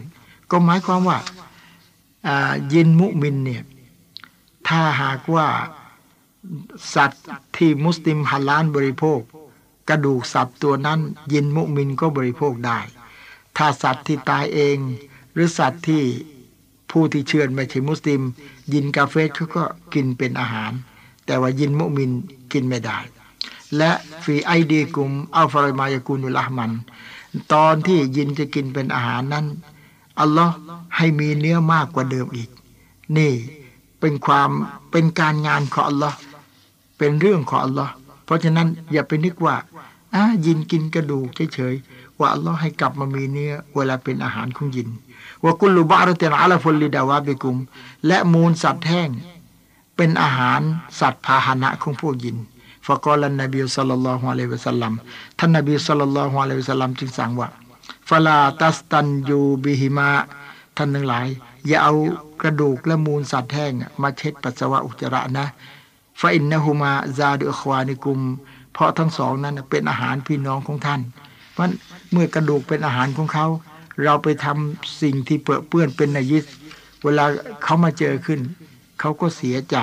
ก็หมายความว่ายินมุมินเนี่ยถ้าหากว่าสัตว์ที่มุสลิมฮัลลาลบริโภคกระดูกสัตว์ตัวนั้นยินมุมินก็บริโภคได้ถ้าสัตว์ที่ตายเองหรือสัตว์ที่ผู้ที่เชื่อไม่ใช่มุสลิมยินกาเฟรเขาก็กินเป็นอาหารแต่ว่ายินมุมินกินไม่ได้และฟีไอดีกุมอัลฟารมายกูนุลห์มันตอนที่ยินจะกินเป็นอาหารนั้นอัลลอฮ์ให้มีเนื้อมากกว่าเดิมอีกนี่เป็นความเป็นการงานของอัลลอฮ์เป็นเรื่องของอัลลอฮ์เพราะฉะนั้นอย่าไปนึกว่าอ่ะยินกินกระดูกเฉยๆว่าอัลลอฮ์ให้กลับมามีเนื้อเวลาเป็นอาหารของยินว่ากุลูบาระเตนอาลาฟลิดาวาบิกุมและมูลสัตว์แห้งเป็นอาหารสัตว์พาหนะของพวกยินฟะกอลันนบีศ็อลลัลลอฮุอะลัยฮิวะซัลลัมท่านนบีศ็อลลัลลอฮุอะลัยฮิวะซัลลัมจึงสั่งว่าฟะลาตัสตันยูบิฮิมาท่านทั้งหลายอย่าเอากระดูกและมูลสัตว์แห้งมาเช็ดปัสสาวะอุจจาระนะฟะอินนะฮูมาซาดุอัควานิกุมเพราะทั้งสองนั้นเป็นอาหารพี่น้องของท่านเพราะเมื่อกระดูกเป็นอาหารของเขาเราไปทำสิ่งที่เปื้อนเป็นนายิสเวลาเขามาเจอขึ้นเขาก็เสียใจ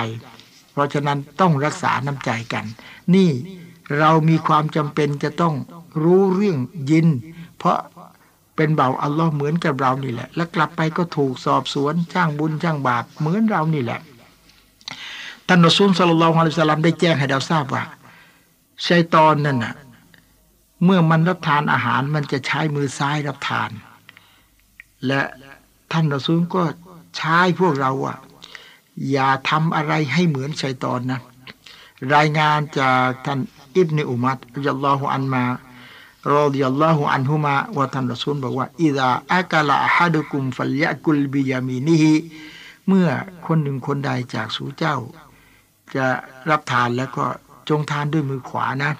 เพราะฉะนั้นต้องรักษาน้ำใจกันนี่เรามีความจำเป็นจะต้องรู้เรื่องยินเพราะเป็นเบาอัลลอฮ์เหมือนกับเรานี่แหละและกลับไปก็ถูกสอบสวนจ้างบุญจ้างบาปเหมือนเรานี่แหละท่านรอซูลศ็อลลัลลอฮุอะลัยฮิวะซัลลัมได้แจ้งให้เราทราบว่าชัยฏอนนั่นน่ะเมื่อมันรับทานอาหารมันจะใช้มือซ้ายรับทานและท่านรอซูลก็ใช้พวกเราอ่ะอย่าทำอะไรให้เหมือนชัยฏอนนะรายงานจากท่านอิบนุอุมัร รอฎิยัลลอฮุอันมารอฎิยัลลอฮุอันฮุมาว่าท่านรอซูลบอกว่าอิซาอะกะละอะฮะดุกุมฟัลยะกุลบิยามีนิฮิเมื่อคนหนึ่งคนใดจากสู่เจ้าจะรับทานแล้วก็จงทานด้วยมือขวานะ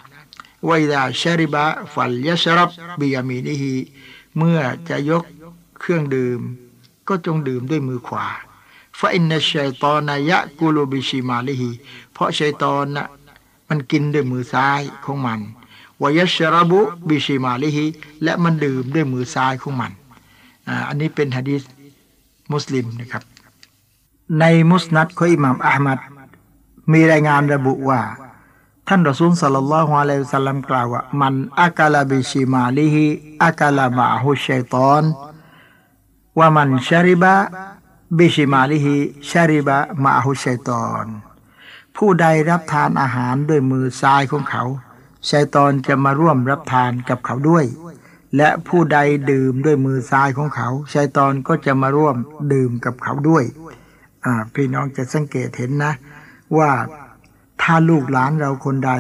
วะอิซาชะริบะฟัลยะชะรับบิยามีนิฮิเมื่อจะยกเครื่องดื่มก็จงดื่มด้วยมือขวาฟะอินนะชัยฏอนยะกุลูบิชิมาลิฮิเพราะชัยฏอนน่ะมันกินด้วยมือซ้ายของมันวะยัชรบุบิชิมาลิฮิและมันดื่มด้วยมือซ้ายของมันอ่าอันนี้เป็นหะดีษมุสลิมนะครับในมุสนัดของอิหม่ามอะห์มัดมีรายงานระบุว่า ท่านรอซูลศ็อลลัลลอฮุอะลัยฮิวะซัลลัมกล่าวว่ามันอักละบิชิมาลิฮิอักละมะฮุชชัยฏอนวะมันชะริบะบิชิมาลิฮิชะริบะมะฮุชชัยฏอนผู้ใดรับทานอาหารด้วยมือซ้ายของเขาชัยฏอนจะมาร่วมรับทานกับเขาด้วยและผู้ใดดื่มด้วยมือซ้ายของเขาชัยฏอนก็จะมาร่วมดื่มกับเขาด้วยอ่าพี่น้องจะสังเกตเห็นนะว่าถ้าลูกหลานเราคนใด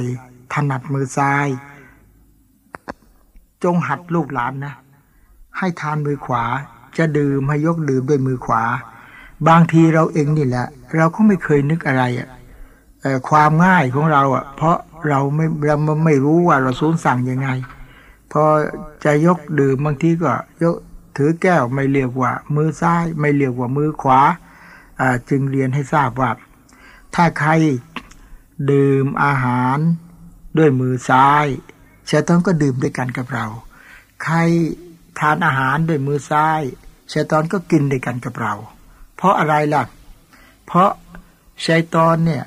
ถนัดมือซ้ายจงหัดลูกหลานนะให้ทานมือขวาจะดื่มให้ยกดื่มด้วยมือขวาบางทีเราเองนี่แหละเราก็ไม่เคยนึกอะไรอ่ะความง่ายของเราอ่ะเพราะเราไม่เราไม่รู้ว่าเราสูญสั่งยังไงพอจะยกดื่มบางทีก็ยกถือแก้วไม่เรียกว่ามือซ้ายไม่เรียกว่ามือขวาจึงเรียนให้ทราบว่าถ้าใครดื่มอาหารด้วยมือซ้ายชัยฏอนก็ดื่มด้วยกันกับเราใครทานอาหารด้วยมือซ้ายชัยฏอนก็กินด้วยกันกับเราเพราะอะไรล่ะเพราะชัยฏอนเนี่ย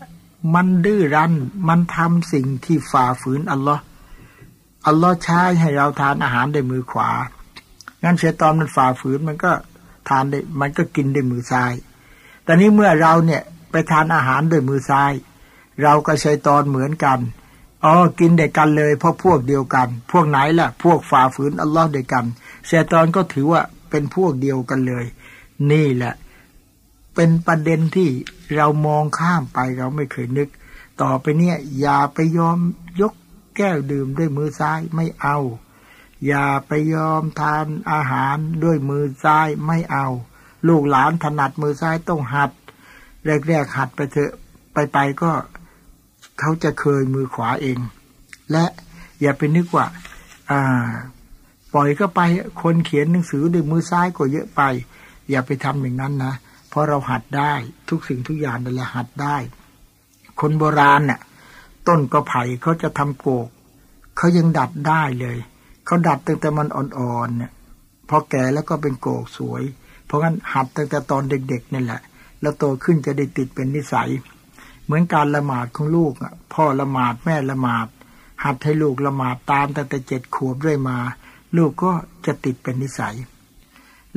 มันดื้อรั้นมันทำสิ่งที่ฝ่าฝืนอัลลอฮ์อัลลอฮ์ใช้ให้เราทานอาหารด้วยมือขวางั้นชัยฏอนมันฝ่าฝืนมันก็ทานได้มันก็กินด้วยมือซ้ายแต่นี้เมื่อเราเนี่ยไปทานอาหารด้วยมือซ้ายเรากับชัยฏอนเหมือนกันอ๋อกินเดียวกันเลยเพราะพวกเดียวกันพวกไหนล่ะพวกฝ่าฝืนอัลลอฮ์เดียวกันชัยฏอนก็ถือว่าเป็นพวกเดียวกันเลยนี่แหละเป็นประเด็นที่เรามองข้ามไปเราไม่เคยนึกต่อไปเนี่ยอย่าไปยอมยกแก้วดื่มด้วยมือซ้ายไม่เอาอย่าไปยอมทานอาหารด้วยมือซ้ายไม่เอาลูกหลานถนัดมือซ้ายต้องหัดแรกๆหัดไปเถอะไปๆก็เขาจะเคยมือขวาเองและอย่าไปนึกว่าอ่าปล่อยก็ไปคนเขียนหนังสือด้วยมือซ้ายก็เยอะไปอย่าไปทำอย่างนั้นนะเพราะเราหัดได้ทุกสิ่งทุกอย่างนั่นแหละหัดได้คนโบราณเนี่ยต้นกระไผ่เขาจะทำโกกเขายังดัดได้เลยเขาดัดตั้งแต่มันอ่อนๆเนี่ยพอแก่แล้วก็เป็นโกกสวยเพราะงั้นหัดตั้งแต่ตอนเด็กๆนั่นแหละแล้วโตขึ้นจะได้ติดเป็นนิสัยเหมือนการละหมาดของลูกอ่ะพ่อละหมาดแม่ละหมาดหัดให้ลูกละหมาดตามตั้งแต่เจ็ดขวบด้วยมาลูกก็จะติดเป็นนิสัย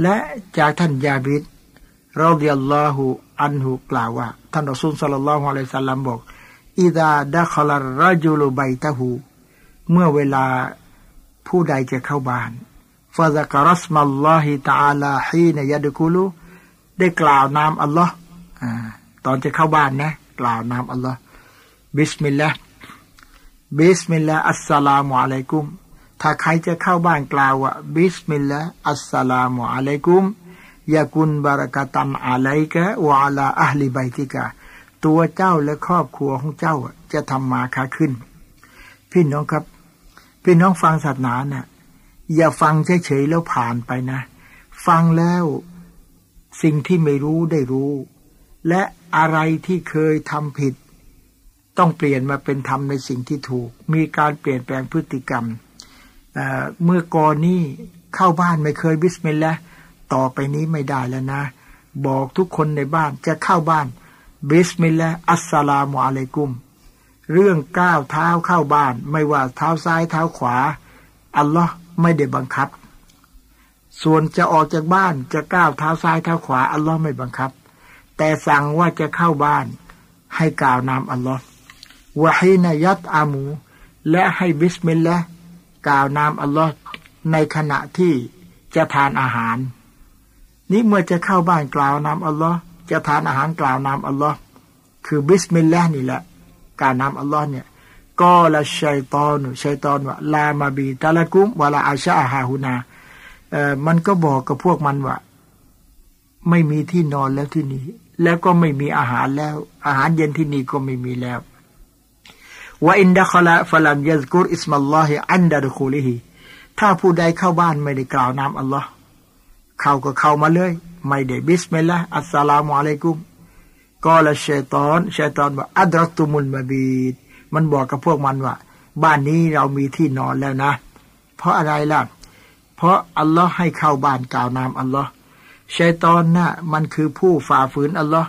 และจากท่านญาบิรรอฎิยัลลอฮุอันฮุกล่าวว่าท่านรอซูลศ็อลลัลลอฮุอะลัยฮิวะซัลลัมบอกอิซาดะคอลัรรอจุลบัยตะฮูเมื่อเวลาผู้ใดจะเข้าบ้านฟะซะกะรัสมัลลอฮิตะอาลาฮีนะยัดกุลูได้กล่าวนามอัลลอฮ์อ่าตอนจะเข้าบ้านนะกล่าวนามอัลลอฮ์บิสมิลลาห์บิสมิลลาห์อัสสลามุอะลัยกุมถ้าใครจะเข้าบ้านกล่าวว่าบิสมิลลาห์อัสสลามุอะลัยกุมยะกุนบะเราะกะตันอะลัยกะวะอะลาอะห์ลิบัยติกะตัวเจ้าและครอบครัวของเจ้าจะทำมาค้าขึ้นพี่น้องครับพี่น้องฟังศาสนาเนี่ยอย่าฟังเฉยๆแล้วผ่านไปนะฟังแล้วสิ่งที่ไม่รู้ได้รู้และอะไรที่เคยทำผิดต้องเปลี่ยนมาเป็นทำในสิ่งที่ถูกมีการเปลี่ยนแปลงพฤติกรรม เอ่อ เมื่อก่อนนี้เข้าบ้านไม่เคยบิสมิลลาห์ต่อไปนี้ไม่ได้แล้วนะบอกทุกคนในบ้านจะเข้าบ้านบิสมิลลาห์อัสสลามุอะลัยกุมเรื่องก้าวเท้าเข้าบ้านไม่ว่าเท้าซ้ายเท้าขวาอัลลอฮ์ไม่ได้บังคับส่วนจะออกจากบ้านจะก้าวเท้าซ้ายเท้าขวาอัลลอฮ์ไม่บังคับแต่สั่งว่าจะเข้าบ้านให้กล่าวนามอัลลอฮ์วะฮีนะยัตอามูและให้บิสมิลลาห์กล่าวนามอัลลอฮ์ในขณะที่จะทานอาหารนี้เมื่อจะเข้าบ้านกล่าวนามอัลลอฮ์จะทานอาหารกล่าวนามอัลลอฮ์คือบิสมิลลาห์นี่แหละกล่าวนามอัลลอฮ์เนี่ยกอละชัยฏอนชัยฏอนว่าลามาบีตะละกุมวะลาอาชะฮาฮุนาเอ่อมันก็บอกกับพวกมันว่าไม่มีที่นอนแล้วที่นี่แล้วก็ไม่มีอาหารแล้วอาหารเย็นที่นี่ก็ไม่มีแล้ววะอินดะคอละฟะลัมยัซกุรอิสมัลลอฮิอันดะดุคูลิฮิถ้าผู้ใดเข้าบ้านไม่ได้กล่าวนามอัลลอฮ์เข้าก็เข้ามาเลยไม่ได้บิสมิลลาห์อัสสลามุอะลัยกุมกอละชัยฏอนชัยฏอนว่าอัดรักตุมุลมะบีตมันบอกกับพวกมันว่าบ้านนี้เรามีที่นอนแล้วนะเพราะอะไรล่ะเพราะอัลลอฮ์ให้เข้าบ้านกล่าวนามอัลลอฮ์ชัยฏอนน่ะมันคือผู้ฝ่าฝืนอัลลอฮ์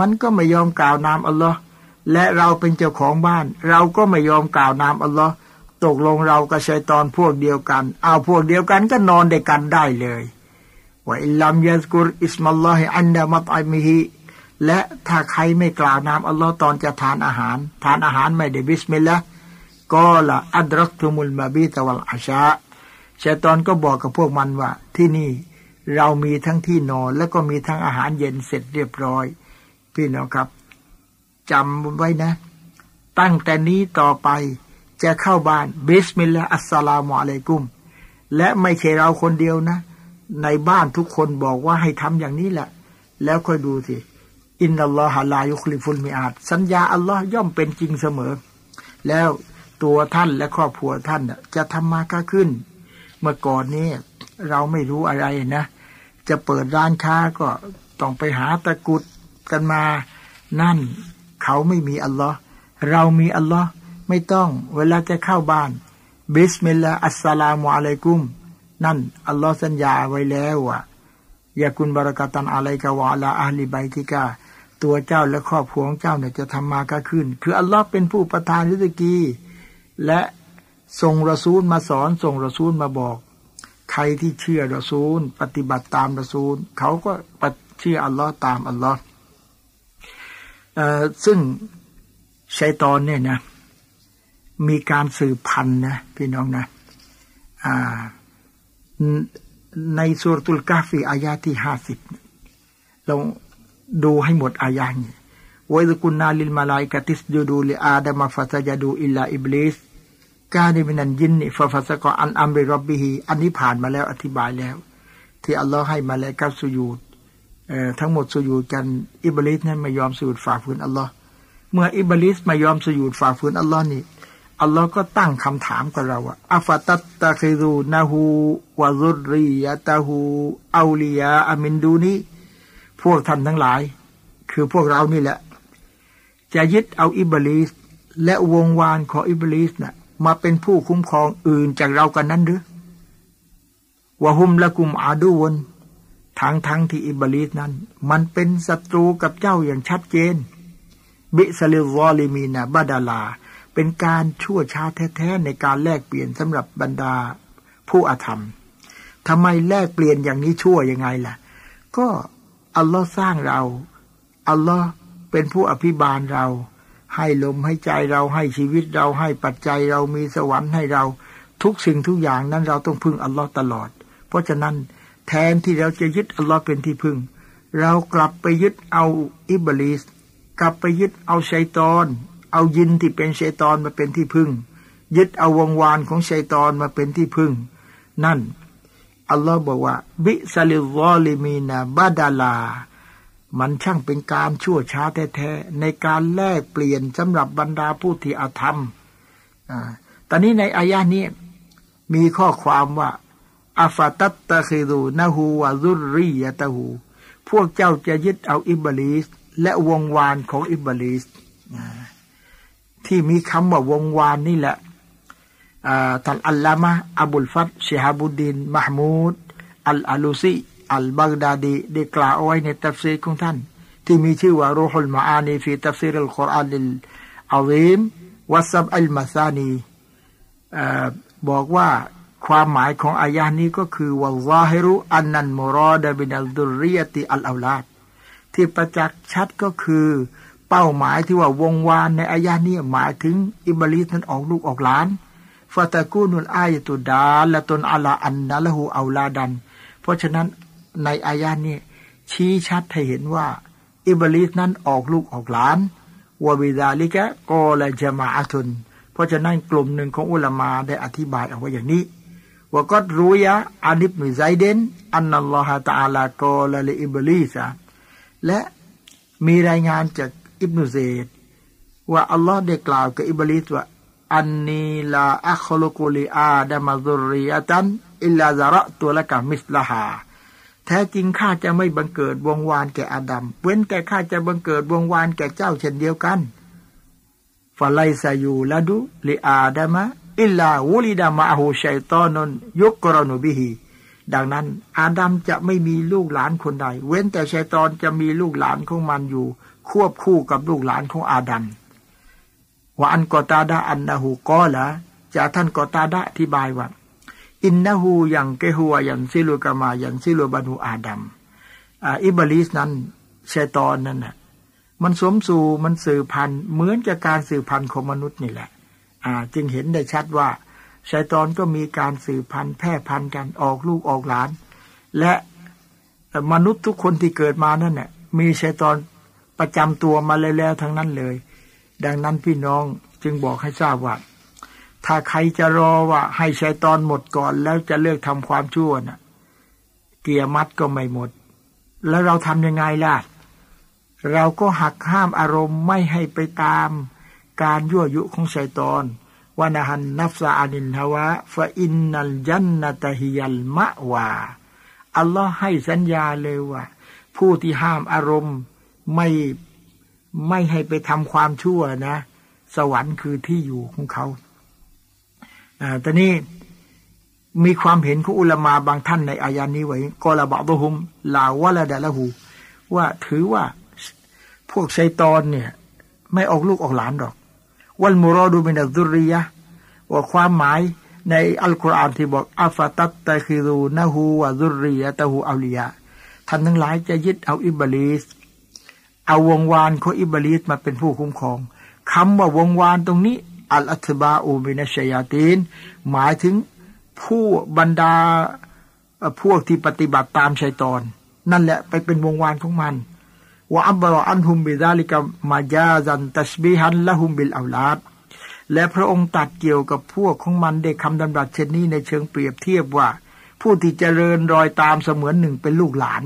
มันก็ไม่ยอมกล่าวนามอัลลอฮ์ และเราเป็นเจ้าของบ้านเราก็ไม่ยอมกล่าวนามอัลลอฮ์ตกลงเรากับชัยฏอนพวกเดียวกันเอาพวกเดียวกันก็นอนด้วยกันได้เลยวะอิลลัมยัซกุรอิสมัลลอฮิอันดะมัตอิมิฮิและถ้าใครไม่กล่าวนามอัลลอฮ์ตอนจะทานอาหารทานอาหารไม่ได้บิสมิลลาห์ก็ละอัดรักทุมุลมาบีตะวัลอาชาชัยฏอนก็บอกกับพวกมันว่าที่นี่เรามีทั้งที่นอนแล้วก็มีทั้งอาหารเย็นเสร็จเรียบร้อยพี่น้องครับจำไว้นะตั้งแต่นี้ต่อไปจะเข้าบ้านบิสมิลลาห์อัสสลามุอะลัยกุมและไม่ใช่เราคนเดียวนะในบ้านทุกคนบอกว่าให้ทำอย่างนี้แหละแล้วค่อยดูสิอินนัลลอฮะลายุคลิฟุลมิอาดสัญญาอัลลอฮ์ย่อมเป็นจริงเสมอแล้วตัวท่านและครอบครัวท่านจะทำมาค้าขึ้นเมื่อก่อนนี้เราไม่รู้อะไรนะจะเปิดร้านค้าก็ต้องไปหาตะกุดกันมานั่นเขาไม่มีอัลลอฮ์เรามีอัลลอฮ์ไม่ต้องเวลาจะเข้าบ้านบิสมิลลาห์อัสสลามุอะลัยกุมนั่นอัลลอฮ์สัญญาไว้แล้วว่ายากุนบารากะตันอะลัยกะวะอะลาอะห์ลิบัยติกะตัวเจ้าและครอบครัวของเจ้าเนี่ยจะทำมาค้าขึ้นคืออัลลอฮ์เป็นผู้ประทานริซกีและส่งรอซูลมาสอนส่งรอซูลมาบอกใครที่เชื่อรอซูลปฏิบัติตามรอซูลเขาก็เชื่ออัลลอฮ์ตามอัลลอฮ์ซึ่งชัยฏอนเนี่ยนะมีการสืบพันธุ์นะพี่น้องนะในซูเราะตุลกะฮ์ฟีอายะที่ห้าสิบเราดูให้หมดอายะนี้วะอิซกุลนาลิลมะลาอิกะติสจุดูลิอาดัมฟะซะญะดูอิลลาอิบลิสกานิมินันยินนิฟะฟะซะกออันอัมริร็อบบิฮิอันนี้ผ่านมาแล้วอธิบายแล้วที่อัลลอฮ์ให้มะลาอิกะฮ์สุญูดเอ่อทั้งหมดสุญูดกันอิบลิสนั้นไม่ยอมสุญูดฝ่าฝืนอัลลอฮ์เมื่ออิบลิสไม่ยอมสุญูดฝ่าฝืนอัลลอฮ์นี่อัลลอฮ์ก็ตั้งคำถามกับเราว่าอัฟตัตตะคิรูนะฮูวะซุรริยะตะฮูเอาลิยาอะมินดูนีพวกท่านทั้งหลายคือพวกเรานี่แหละจะยึดเอาอิบลิสและวงวานของอิบลิสน่ะมาเป็นผู้คุ้มครองอื่นจากเรากันนั้นหรือวะฮุมละกุมอาดูนทั้งทั้งที่อิบลิสนั้นมันเป็นศัตรูกับเจ้าอย่างชัดเจนบิสลิวอลิมีนะบะดาลาเป็นการชั่วช้าแท้ๆในการแลกเปลี่ยนสำหรับบรรดาผู้อธรรมทำไมแลกเปลี่ยนอย่างนี้ชั่วยังไงล่ะก็อัลลอฮ์สร้างเราอัลลอฮ์เป็นผู้อภิบาลเราให้ลมให้ใจเราให้ชีวิตเราให้ปัจจัยเรามีสวรรค์ให้เราทุกสิ่งทุกอย่างนั้นเราต้องพึ่งอัลลอฮ์ตลอดเพราะฉะนั้นแทนที่เราจะยึดอัลลอฮ์เป็นที่พึ่งเรากลับไปยึดเอาอิบลิสกลับไปยึดเอาชัยฏอนเอายินที่เป็นชัยฏอนมาเป็นที่พึ่งยึดเอาวงวานของชัยฏอนมาเป็นที่พึ่งนั่นอัลลอฮ์บอกว่าบิสลิวอลิมีนาบาดาลามันช่างเป็นการชั่วช้าแท้ๆในการแลกเปลี่ยนสำหรับบรรดาผู้ที่อธรรมอ่าตอนนี้ในอายะนี้มีข้อความว่าอัฟตัตตะคิรูนะฮูวะซุรริยะตะฮูพวกเจ้าจะยึดเอาอิบลิสและวงวานของอิบลิสที่มีคำว่าวงวานนี่แหละท่านอัลลามะห์อับุลฟัตฮ์ชิฮาบุดดีนมะห์มูดอัลอาลูซีอัลบักดาดีได้กล่าวเอาไว้ในตัฟซีรของท่านที่มีชื่อว่ารูฮุลมะอานีฟีตัฟซีรอัลกุรอานอัลอซีมวัสซับอัลมะซานีบอกว่าความหมายของอายะห์นี้ก็คือวัลซาฮิรุอันนัลมุรอดะบินัลซุรริยะติอัลเอาลาดที่ประจักษ์ชัดก็คือเป้าหมายที่ว่าวงวานในอายะห์นี้หมายถึงอิบลิสนั้นออกลูกออกหลานฟาตะกูนุลอายะตุดาลละตุนอะลาอันนะละฮูเอาลาดันเพราะฉะนั้นในอายะห์นี้ชี้ชัดให้เห็นว่าอิบลิสนั้นออกลูกออกหลานวะบิซาลิกะกอละญะมาอะตุนเพราะฉะนั้นกลุ่มหนึ่งของอุลามะได้อธิบายเอาไว้อย่างนี้วะกอดรูยะอันอิบนุซัยดินอันนัลลอฮะตะอาลากอละลิอิบลิสและมีรายงานจากอิบนุซัยดว่าอัลลอฮ์ได้กล่าวกับอิบลิสว่าอันนีลาอัคลุกุลิอาดะมะซุรริยะตันอิลลาซะเราะตุละกะมิสละฮาแท้จริงข้าจะไม่บังเกิดวงวานแก่อาดัมเว้นแต่ข้าจะบังเกิดวงวานแก่เจ้าเช่นเดียวกันฟะไลซะยูละดุลิอาดะมะอิลลาวุลิดะมะอะฮูชัยฏอนยุกรนุบิฮิดังนั้นอาดัมจะไม่มีลูกหลานคนใดเว้นแต่ชัยฏอนจะมีลูกหลานของมันอยู่ควบคู่กับลูกหลานของอาดัม วะอันกอตาดะอันนะฮูกอละจากท่านกอตาดะอธิบายว่าอินนะฮูยังเกหัวยังซิลูกามายังซิลูบานูอาดัมอิบลิสนั้นชัยฏอนนั่นน่ะมันสวมสู่มันสื่อพันธุ์เหมือนกับการสื่อพันธุ์ของมนุษย์นี่แหละจึงเห็นได้ชัดว่าชัยฏอนก็มีการสื่อพันธุ์แพร่พันธุ์กันออกลูกออกหลานและมนุษย์ทุกคนที่เกิดมานั่นน่ะมีชัยฏอนประจำตัวมาแล้วทั้งนั้นเลยดังนั้นพี่น้องจึงบอกให้ทราบว่าถ้าใครจะรอว่าให้ชัยฏอนหมดก่อนแล้วจะเลิกทำความชั่วน่ะเกียร์มัดก็ไม่หมดแล้วเราทำยังไงล่ะเราก็หักห้ามอารมณ์ไม่ให้ไปตามการยั่วยุของชัยฏอนวะนะฮันนัฟซะอานิลฮาวะฟะอินนัลญันนะตะฮิยัลมะวาอัลลอฮ์ให้สัญญาเลยว่าผู้ที่ห้ามอารมณ์ไม่ไม่ให้ไปทำความชั่วนะสวรรค์คือที่อยู่ของเขาอ่าตอนนี้มีความเห็นของอุลามะบางท่านในอายะนี้ไว้กอละบะตุฮุมลาวะละดะละฮูว่าถือว่าพวกชัยฏอนเนี่ยไม่ออกลูกออกหลานหรอกวัลมุรอดูมินัซซุรริยะฮ์ว่าความหมายในอัลกุรอานที่บอกอัฟตัตตะคิรูนะฮูวะซุรริยะตะฮูเอาลิยะท่านทั้งหลายจะยึดเอาอิบลิสเอาวงวานของอิบลิสมาเป็นผู้คุ้มครองคำว่าวงวานตรงนี้อัลอัตบาอูมินัชชัยาตีนหมายถึงผู้บรรดาพวกที่ปฏิบัติตามชัยฏอนนั่นแหละไปเป็นวงวานของมันว่าอับบารออันฮุมบิซาลิกะมาญาซันตัสบีฮันละฮุมบิลเอาลาดและพระองค์ตัดเกี่ยวกับพวกของมันได้คำดำรัสเช่นนี้ในเชิงเปรียบเทียบว่าผู้ที่เจริญรอยตามเสมือนหนึ่งเป็นลูกหลาน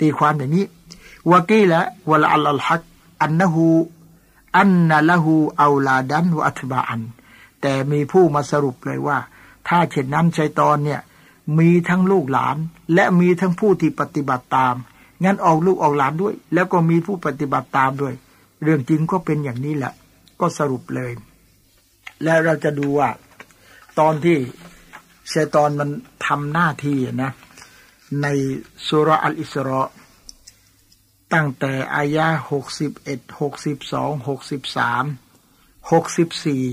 ตีความอย่างนี้วะกีละวะละอัลลฮักอันนะฮูอันนะละฮูเอาลาดันวะอัตบาอันแต่มีผู้มาสรุปเลยว่าถ้าเช่นนั้นชัยฏอนเนี่ยมีทั้งลูกหลานและมีทั้งผู้ที่ปฏิบัติตามงั้นออกลูกออกหลานด้วยแล้วก็มีผู้ปฏิบัติตามด้วยเรื่องจริงก็เป็นอย่างนี้แหละก็สรุปเลยและเราจะดูว่าตอนที่ชัยฏอนมันทำหน้าที่นะในซูเราะห์อัลอิสรอตั้งแต่อายะห์หกสิบเอ็ด หกสิบสอง หกสิบสาม หกสิบสี่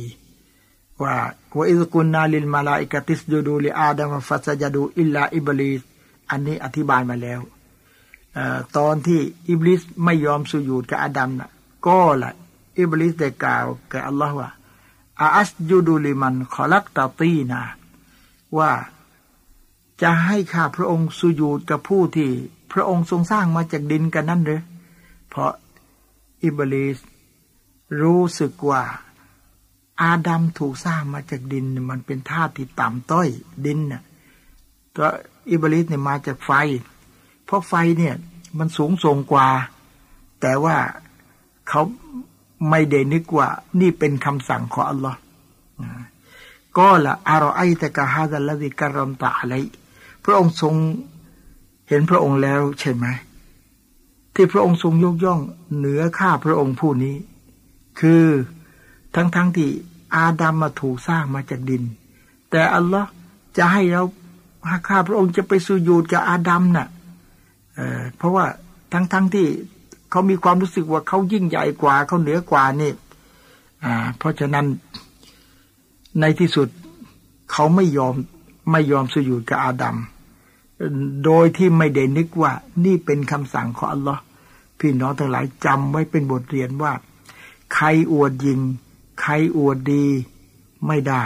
ว่าว่าอิซกุนนาลิลมะลาอิกะติสจุดูลิอาดัมฟัสจัดูอิลลาอิบลิสอันนี้อธิบายมาแล้วตอนที่อิบลิสไม่ยอมสุญูดกับอาดัมน่ะก็ล่ะอิบลิสได้กล่าวกับอัลเลาะห์ว่าอาอัสจุดูลิมันคอลักตะตีนาว่าจะให้ข้าพระองค์สุญูดกับผู้ที่พระองค์ทรงสร้างมาจากดินกันนั่นหรือเพราะอิบลิสรู้สึกว่าอาดัมถูกสร้างมาจากดินมันเป็นธาตุที่ต่ำต้อยดินน่ะตัวอิบลิสเนี่ยมาจากไฟเพราะไฟเนี่ยมันสูงส่งกว่าแต่ว่าเขาไม่ได้นึกว่านี่เป็นคำสั่งของอัลลอฮ์ก็ละอารอไอตะกะฮาซัลลาซิกะรอมตะอะลัยพระองค์ทรงเห็นพระองค์แล้วใช่ไหมที่พระองค์ทรงยกย่องเหนือข้าพระองค์ผู้นี้คือทั้งๆ ท, ที่อาดัมมาถูกสร้างมาจากดินแต่อัลลอฮ์จะให้เราข้าพระองค์จะไปสุญูดกับอาดัมน่ะ เ, เพราะว่าทั้งๆ ท, ที่เขามีความรู้สึกว่าเขายิ่งใหญ่กว่าเขาเหนือกว่านี่เพราะฉะนั้นในที่สุดเขาไม่ยอมไม่ยอมสุญูดกับอาดัมโดยที่ไม่ได้นึกว่านี่เป็นคำสั่งของอัลลอฮ์พี่น้องทั้งหลายจำไว้เป็นบทเรียนว่าใครอวดยิงใครอวดดีไม่ได้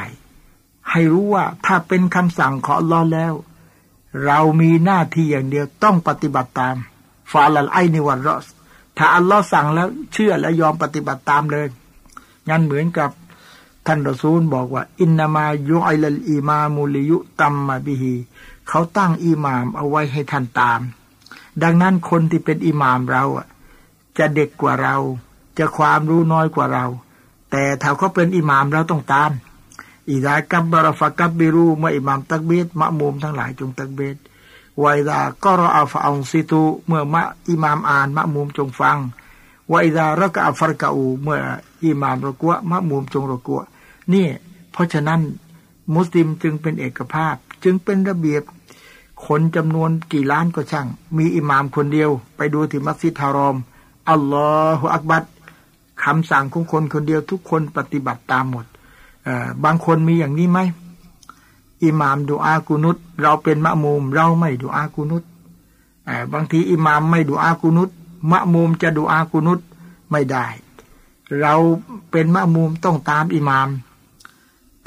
ให้รู้ว่าถ้าเป็นคำสั่งของอัลลอฮ์แล้วเรามีหน้าที่อย่างเดียวต้องปฏิบัติตามฟาลัลไอนิวัลรอสถ้าอัลลอฮ์สั่งแล้วเชื่อและยอมปฏิบัติตามเลยงั้นเหมือนกับท่านรอซูลบอกว่าอินนามายุอัยลัลอิมามุลิยุตัมมาบิฮีเขาตั้งอิหม่ามเอาไว้ให้ท่านตามดังนั้นคนที่เป็นอิหม่ามเราจะเด็กกว่าเราจะความรู้น้อยกว่าเราแต่ถ้าเขาเป็นอิหม่ามเราต้องตามอิซากับบะรฟะกับบรูเมื่ออิหม่ามตักบีรมะมูมทั้งหลายจงตักบีรวะอิซากะรออะฟะอันซิตุเมื่อมะอิหม่ามอ่านมะมูมจงฟังวะอิซารักอะฟัรกะอูเมื่ออิหม่ามรุกัวมะมูมจงรุกัวนี่เพราะฉะนั้นมุสลิมจึงเป็นเอกภาพจึงเป็นระเบียบคนจำนวนกี่ล้านก็ช่างมีอิหม่ามคนเดียวไปดูที่มัสยิดฮารอมอัลลอฮุอักบัร คำสั่งของคนคนเดียวทุกคนปฏิบัติตามหมดบางคนมีอย่างนี้ไหมอิหม่ามดูอากุนุตเราเป็นมะมุมเราไม่ดูอากุนุตบางทีอิหม่ามไม่ดูอากุนุตมะมุมจะดูอากุนุตไม่ได้เราเป็นมะมุมต้องตามอิหม่าม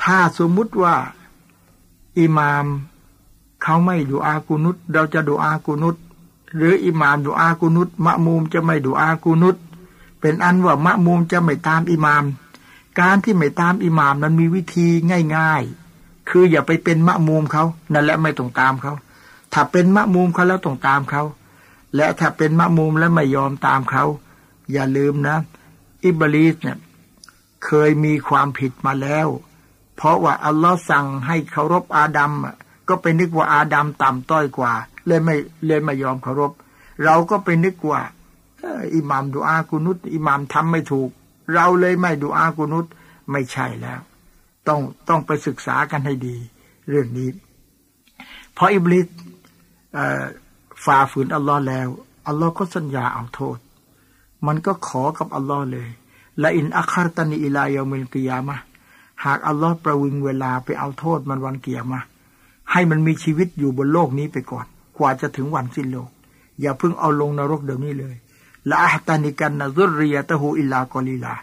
ถ้าสมมุติว่าอิหม่ามเขาไม่ดูอากุนุตเราจะดูอากุนุตหรืออิหม่ามดูอากุนุตมะมุมจะไม่ดูอากุนุตเป็นอันว่ามะมุมจะไม่ตามอิหม่ามการที่ไม่ตามอิหม่ามนั้นมีวิธีง่ายๆคืออย่าไปเป็นมะมุมเขานั่นแหละไม่ต้องตามเขาถ้าเป็นมะมุมเขาแล้วต้องตามเขาและถ้าเป็นมะมุมแล้วไม่ยอมตามเขาอย่าลืมนะอิบลีสเนี่ยเคยมีความผิดมาแล้วเพราะว่าอัลลอฮ์สั่งให้เคารพอาดัมก็ไปนึกว่าอาดัมต่ำต้อยกว่าเลยไม่เลยไม่ยอมเคารพเราก็ไปนึกว่าอิหม่ามดูอากุนุตอิหม่ามทำไม่ถูกเราเลยไม่ดูอากุนุตไม่ใช่แล้วต้องต้องไปศึกษากันให้ดีเรื่องนี้เพราะอิบลิสฝ่าฝืนอัลลอฮ์แล้วอัลลอฮ์ก็สัญญาเอาโทษมันก็ขอกับอัลลอฮ์เลยและอินอัครตันีอิลายอมิลกิยามะหากอัลลอฮ์ประวิงเวลาไปเอาโทษมันวันเกียรมาให้มันมีชีวิตอยู่บนโลกนี้ไปก่อนกว่าจะถึงวันสิ้นโลกอย่าเพิ่งเอาลงนรกเดี๋ยวนี้เลยละอัตานิกันนะซุริยะตะฮูอิลลากอลีลา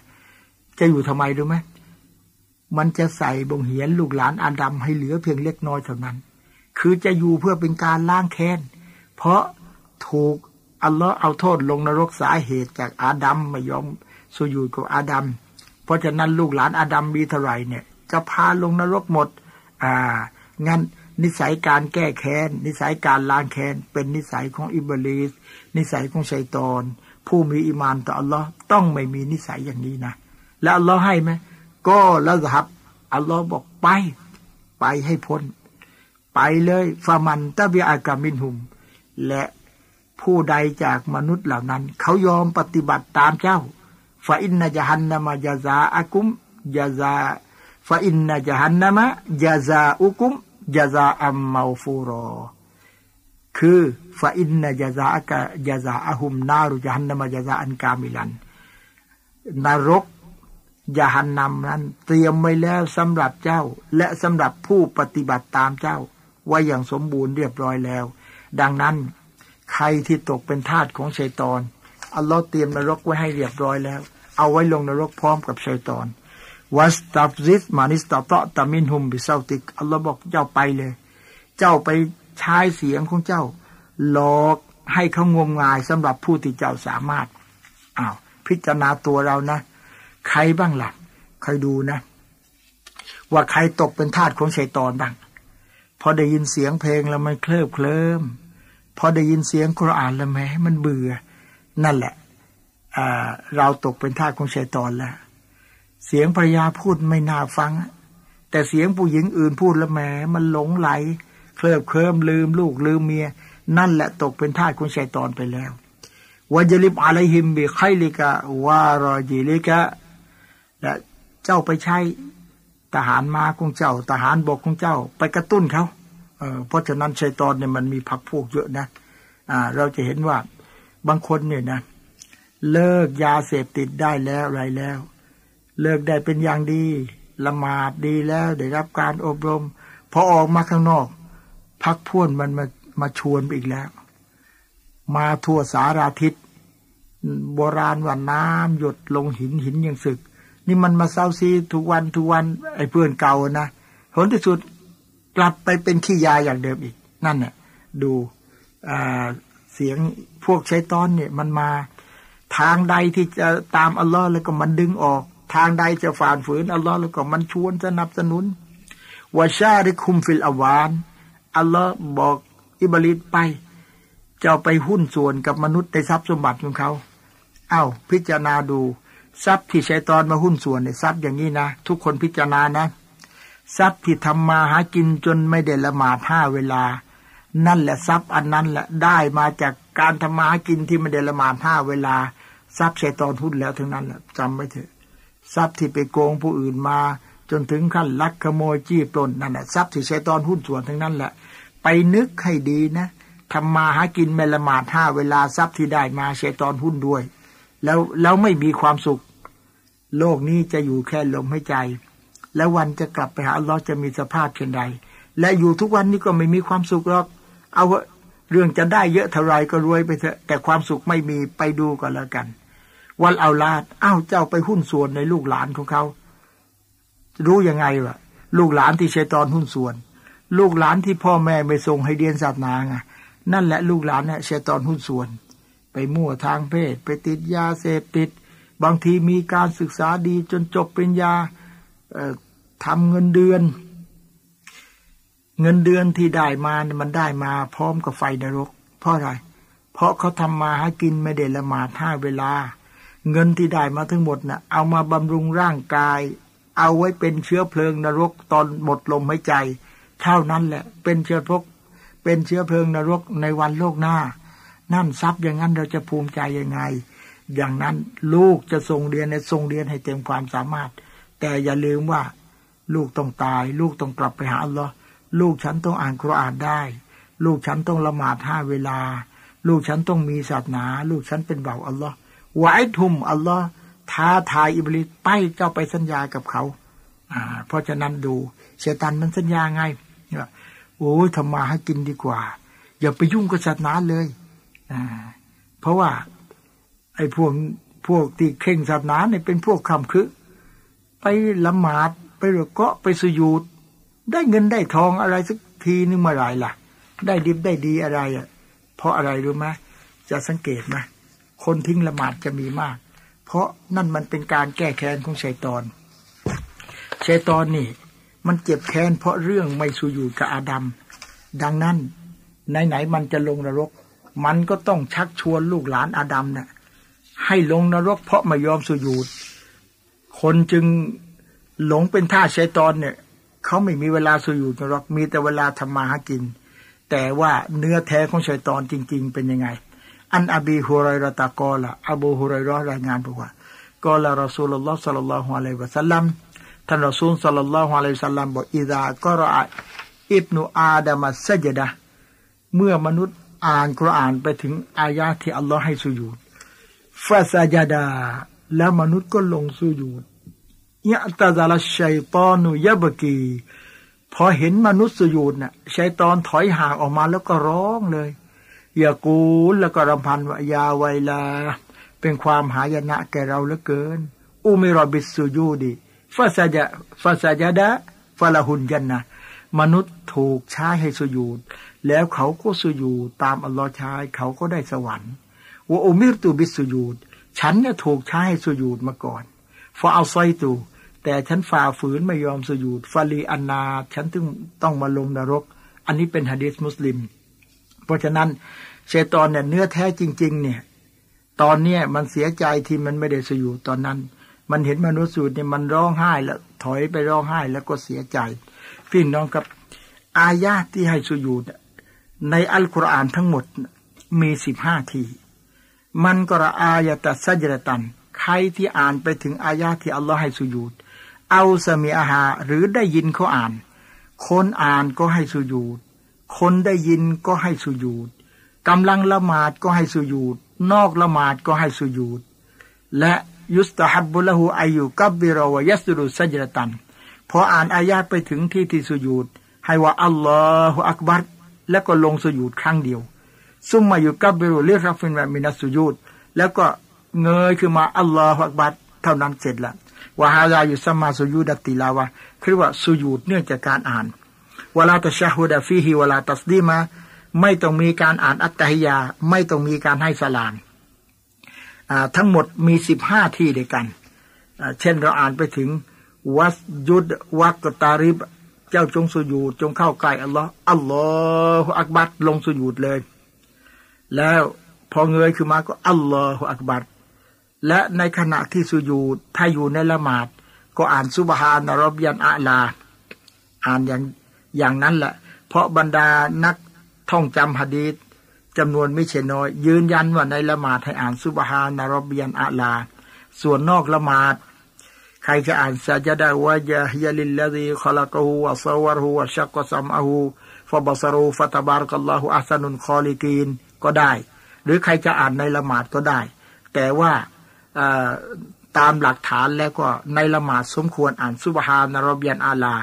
จะอยู่ทำไมรู้ไหมมันจะใส่บ่งเหียนลูกหลานอาดัมให้เหลือเพียงเล็กน้อยเท่านั้นคือจะอยู่เพื่อเป็นการล้างแค้นเพราะถูกอัลลอฮ์เอาโทษลงนรกสาเหตุจากอาดัมไม่ยอมสุญูดกับอาดัมเพราะฉะนั้นลูกหลานอาดัมมีเท่าไหร่เนี่ยจะพาลงนรกหมดอ่างั้นนิสัยการแก้แค้นนิสัยการล้างแค้นเป็นนิสัยของอิบลิสนิสัยของชัยฏอนผู้มีอีหม่านต่ออัลลอฮ์ต้องไม่มีนิสัยอย่างนี้นะแล้วอัลลอฮ์ให้ไหมก็ละหับอัลลอฮ์บอกไปไปให้พ้นไปเลยฟามันตะบิอะกะมินฮุมและผู้ใดจากมนุษย์เหล่านั้นเขายอมปฏิบัติตามเจ้าฟาอินนะญะฮันนะมะญะซาอะกุมญะซาฟาอินนะญะฮันนะมะญะซาอุกุมญะซาอัมมัฆฟูรอคือฟาอินนะญะซาอะกะญะซาอะฮุมนารุญะฮันนะมะญะซาอันกามิลันนรกญะฮันนัมนั้นเตรียมไว้แล้วสำหรับเจ้าและสำหรับผู้ปฏิบัติตามเจ้าไว้อย่างสมบูรณ์เรียบร้อยแล้วดังนั้นใครที่ตกเป็นทาสของชัยฏอนอัลลอฮ์เตรียมนรกไว้ให้เรียบร้อยแล้วเอาไว้ลงนรกพร้อมกับชัยฏอนวัสตัฟซิสมานิสตาตะตามินฮุมบิซาติกอัลลอฮ์บอกเจ้าไปเลยเจ้าไปใช้เสียงของเจ้าหลอกให้เขางมงายสำหรับผู้ที่เจ้าสามารถอ้าวพิจารณาตัวเรานะใครบ้างล่ะใครดูนะว่าใครตกเป็นทาสของชัยฏอนบ้างพอได้ยินเสียงเพลงแล้วมันเคลิบเคลิ้มพอได้ยินเสียงกุรอานแล้วแม้มันเบื่อนั่นแหละเราตกเป็นทาสของชัยฏอนแล้วเสียงภรรยาพูดไม่น่าฟังแต่เสียงผู้หญิงอื่นพูดแล้วแม้มันหลงไหลเคลิบเคลิ้มลืมลูกลืมเมียนั่นแหละตกเป็นทาสของชัยฏอนไปแล้ววะญะลิบอะลัยฮิมบิไคลิกะวารอญิลิกะและเจ้าไปใช้ทหารม้าของเจ้าทหารบกของเจ้าไปกระตุ้นเขาเอ่อเพราะฉะนั้นชัยฏอนเนี่ยมันมีพรรคพวกเยอะนะอ่าเราจะเห็นว่าบางคนเนี่ยนะเลิกยาเสพติดได้แล้วอะไรแล้วเลิกได้เป็นอย่างดีละหมาดดีแล้วได้รับการอบรมพอออกมาข้างนอกพรรคพวกมันมามาชวนไปอีกแล้วมาทั่วสารทิศโบราณว่าน้ำหยดลงหินหินยังสึกนี่มันมาเซาซีทุกวันทุกวันไอ้เพื่อนเก่านะผลที่สุดกลับไปเป็นขี้ยาอย่างเดิมอีกนั่นน่ะดูเสียงพวกชัยฏอนเนี่ยมันมาทางใดที่จะตามอัลลอฮ์แล้วก็มันดึงออกทางใดจะฝ่าฝืนอัลลอฮ์แล้วก็มันชวนสนับสนุนวะชาริคุมฟิลอวานอัลลอฮ์บอกอิบลิสไปเจ้าไปหุ้นส่วนกับมนุษย์ในทรัพย์สมบัติของเขาเอ้าพิจารณาดูทรัพย์ที่ชัยฏอนมาหุ้นส่วนในทรัพย์อย่างนี้นะทุกคนพิจารณานะทรัพย์ที่ทำมาหากินจนไม่ได้ละหมาดห้าเวลานั่นแหละทรัพย์อันนั้นแหละได้มาจากการทำมาหากินที่ไม่ได้ละหมาดห้าเวลาทรัพย์ชัยฏอนหุ้นแล้วทั้งนั้นแหละจำไว้เถอะทรัพย์ที่ไปโกงผู้อื่นมาจนถึงขั้นลักขโมยจี้ปล้นนั่นแหละทรัพย์ที่ชัยฏอนหุ้นส่วนทั้งนั้นแหละไปนึกให้ดีนะทำมาหากินไม่ละหมาดห้าเวลาทรัพย์ที่ได้มาชัยฏอนหุ้นด้วยแล้วแล้วไม่มีความสุข โลกนี้จะอยู่แค่ลมหายใจและวันจะกลับไปหาอัลเลาะห์จะมีสภาพเช่นใดและอยู่ทุกวันนี้ก็ไม่มีความสุขหรอกเอาเรื่องจะได้เยอะเท่าไรก็รวยไปเถอะแต่ความสุขไม่มีไปดูก็แล้วกันวันเอาลาดอ้าวเจ้าไปหุ้นส่วนในลูกหลานของเขารู้ยังไงวะลูกหลานที่ชัยฏอนหุ้นส่วนลูกหลานที่พ่อแม่ไม่ส่งให้เรียนศาสนาไงนั่นแหละลูกหลานเนี่ยชัยฏอนหุ้นส่วนไปมั่วทางเพศไปติดยาเสพติดบางทีมีการศึกษาดีจนจบปริญญาทำเงินเดือนเงินเดือนที่ได้มามันได้มาพร้อมกับไฟนรกเพราะอะไรเพราะเขาทำมาหากินไม่ได้ละหมาดห้าเวลาเงินที่ได้มาทั้งหมดน่ะเอามาบำรุงร่างกายเอาไว้เป็นเชื้อเพลิงนรกตอนหมดลมหายใจเท่านั้นแหละเป็นเชื้อพกเป็นเชื้อเพลิงนรกในวันโลกหน้านั่นทรัพย์อย่างนั้นเราจะภูมิใจยังไงอย่างนั้นลูกจะส่งเรียนในส่งเรียนให้เต็มความสามารถแต่อย่าลืมว่าลูกต้องตายลูกต้องกลับไปหาอัลเลาะห์ลูกฉันต้องอ่านกุรอานได้ลูกฉันต้องละหมาดห้าเวลาลูกฉันต้องมีศาสนาลูกฉันเป็นบ่าวอัลเลาะห์วะอิดฮุมอัลเลาะห์ท้าทายอิบลิสไปเจ้าไปสัญญากับเขาอ่าเพราะฉะนั้นดูเชตันมันสัญญาไงโอ้ยทำมาให้กินดีกว่าอย่าไปยุ่งกับศาสนาเลยอ่าเพราะว่าไอ้พวกพวกที่เคร่งศาสนาเนี่ยเป็นพวกคำคึไปละหมาดไปหรือก็ไปสุญูดได้เงินได้ทองอะไรสักทีนึงเมื่อไรล่ะได้ดิบได้ดีอะไรอ่ะเพราะอะไรรู้ไหมจะสังเกตไหมคนทิ้งละหมาดจะมีมากเพราะนั่นมันเป็นการแก้แค้นของชัยฏอนชัยฏอนนี่มันเจ็บแค้นเพราะเรื่องไม่สุญูดกับอาดัมดังนั้นไหนๆมันจะลงนรกมันก็ต้องชักชวนลูกหลานอาดัมเนี่ยให้ลงนรกเพราะไม่ยอมสุญูดคนจึงหลงเป็นท่าชัยฏอนเนี่ยเขาไม่มีเวลาสุญูดนรกมีแต่เวลาทำมาหากินแต่ว่าเนื้อแท้ของชัยฏอนจริงๆเป็นยังไงอันอบีฮุรัยเราะฮ์ตะกอละอบูฮุรัยเราะฮ์รายงานบอกว่ากอละรอซูลุลลอฮ์ศ็อลลัลลอฮุอะลัยฮิวะซัลลัมท่านรอซูลศ็อลลัลลอฮุอะลัยฮิวะซัลลัมบอกอิซากอรออะอิบนุอาดัมสัจดะเมื่อมนุษย์อ่านกุรอานไปถึงอายะห์ที่อัลเลาะห์ให้สุญูดฟะซัจดะแล้วมนุษย์ก็ลงสุญูดยะตะซะลัชชัยฏอนุยะบกีพอเห็นมนุษย์สุญูดน่ะชัยฏอนถอยห่างออกมาแล้วก็ร้องเลยยากูลแล้วก็รำพันว่ายาไวลาเป็นความหายนะแก่เราเหลือเกินอุมิรบิสซูยูดิฟาซาจาฟาซาจาดะฟาลาหุนยันนะมนุษย์ถูกใช้ให้สุญูดแล้วเขาก็สุญูดตามอัลลอฮ์ใช้เขาก็ได้สวรรค์ว่าอุมิรตูบิสซูยูดฉันเนี่ยถูกใช้ให้สุญูดมาก่อนฟาอัลไซตูแต่ฉันฝ่าฝืนไม่ยอมสุญูดฟาลีอันนาฉันถึงต้องมาลงนรกอันนี้เป็นหะดีษมุสลิมเพราะฉะนั้นชัยฏอนเนี่ยเนื้อแท้จริงๆเนี่ยตอนเนี้ยมันเสียใจที่มันไม่ได้สุญูดตอนนั้นมันเห็นมนุษย์สุญูดเนี่ยมันร้องไห้แล้วถอยไปร้องไห้แล้วก็เสียใจพี่น้องกับอายะที่ให้สุญูดในอัลกุรอานทั้งหมดมีสิบห้าทีมันกระอายะตัสซัจดะตันใครที่อ่านไปถึงอายะที่อัลลอฮ์ให้สุญูดเอาสมิอาฮาหรือได้ยินเขาอ่านคนอ่านก็ให้สุญูดคนได้ยินก็ให้สุญูดกำลังละหมาดก็ให้สุญูดนอกละหมาดก็ให้สุญูดและยุสตะฮับบุละหูอายุกับบิรอวะยัสรุสัจดะตันพออ่านอายะไปถึงที่ที่สุญูดให้ว่าอัลลอฮุอักบัรแล้วก็ลงสุญูดครั้งเดียวซุมมาอยู่กับบิรอลิรับฟินวะมินัสสุญูดแล้วก็เงยขึ้นมาอัลลอฮุอักบัรเท่านั้นเสร็จละวะฮาซายุซัมมาสุญูดะติลาวะคือว่าสุญูดเนื่องจากการอ่านวะลาตัชฮุดะฟีฮิวะลาตัสดีมาไม่ต้องมีการอ่านอัตตะฮิยาไม่ต้องมีการให้สลามทั้งหมดมีสิบห้าที่ด้วยกันเช่นเราอ่านไปถึงวัสยุดวักตาริบเจ้าจงสุญูดจงเข้าใกล้อัลลอฮ์อัลลอฮฺอักบัรลงสุญูดเลยแล้วพอเงยขึ้นมาก็อัลลอฮฺอักบัรและในขณะที่สุญูดถ้าอยู่ในละหมาดก็อ่านซุบฮานะร็อบบิยัลอาลาอ่านอย่างอย่างนั้นแหละเพราะบรรดานักท่องจำหะดีษจำนวนไม่ใช่น้อยยืนยันว่าในละหมาดให้อ่านซุบฮานะร็อบบิยัลอาลาส่วนนอกละหมาดใครจะอ่านซะญะดะวะญะฮิยะลิลลซีคอลักะฮูวะศอวะรฮูวะชักกะซัมอะฮูฟะบัศรูฟะตะบารักัลลอฮุอะซะนุลคอลิกีนก็ได้หรือใครจะอ่านในละหมาดก็ได้แต่ว่า ตามหลักฐานแล้วก็ในละหมาดสมควรอ่านซุบฮานารอบยันอาลา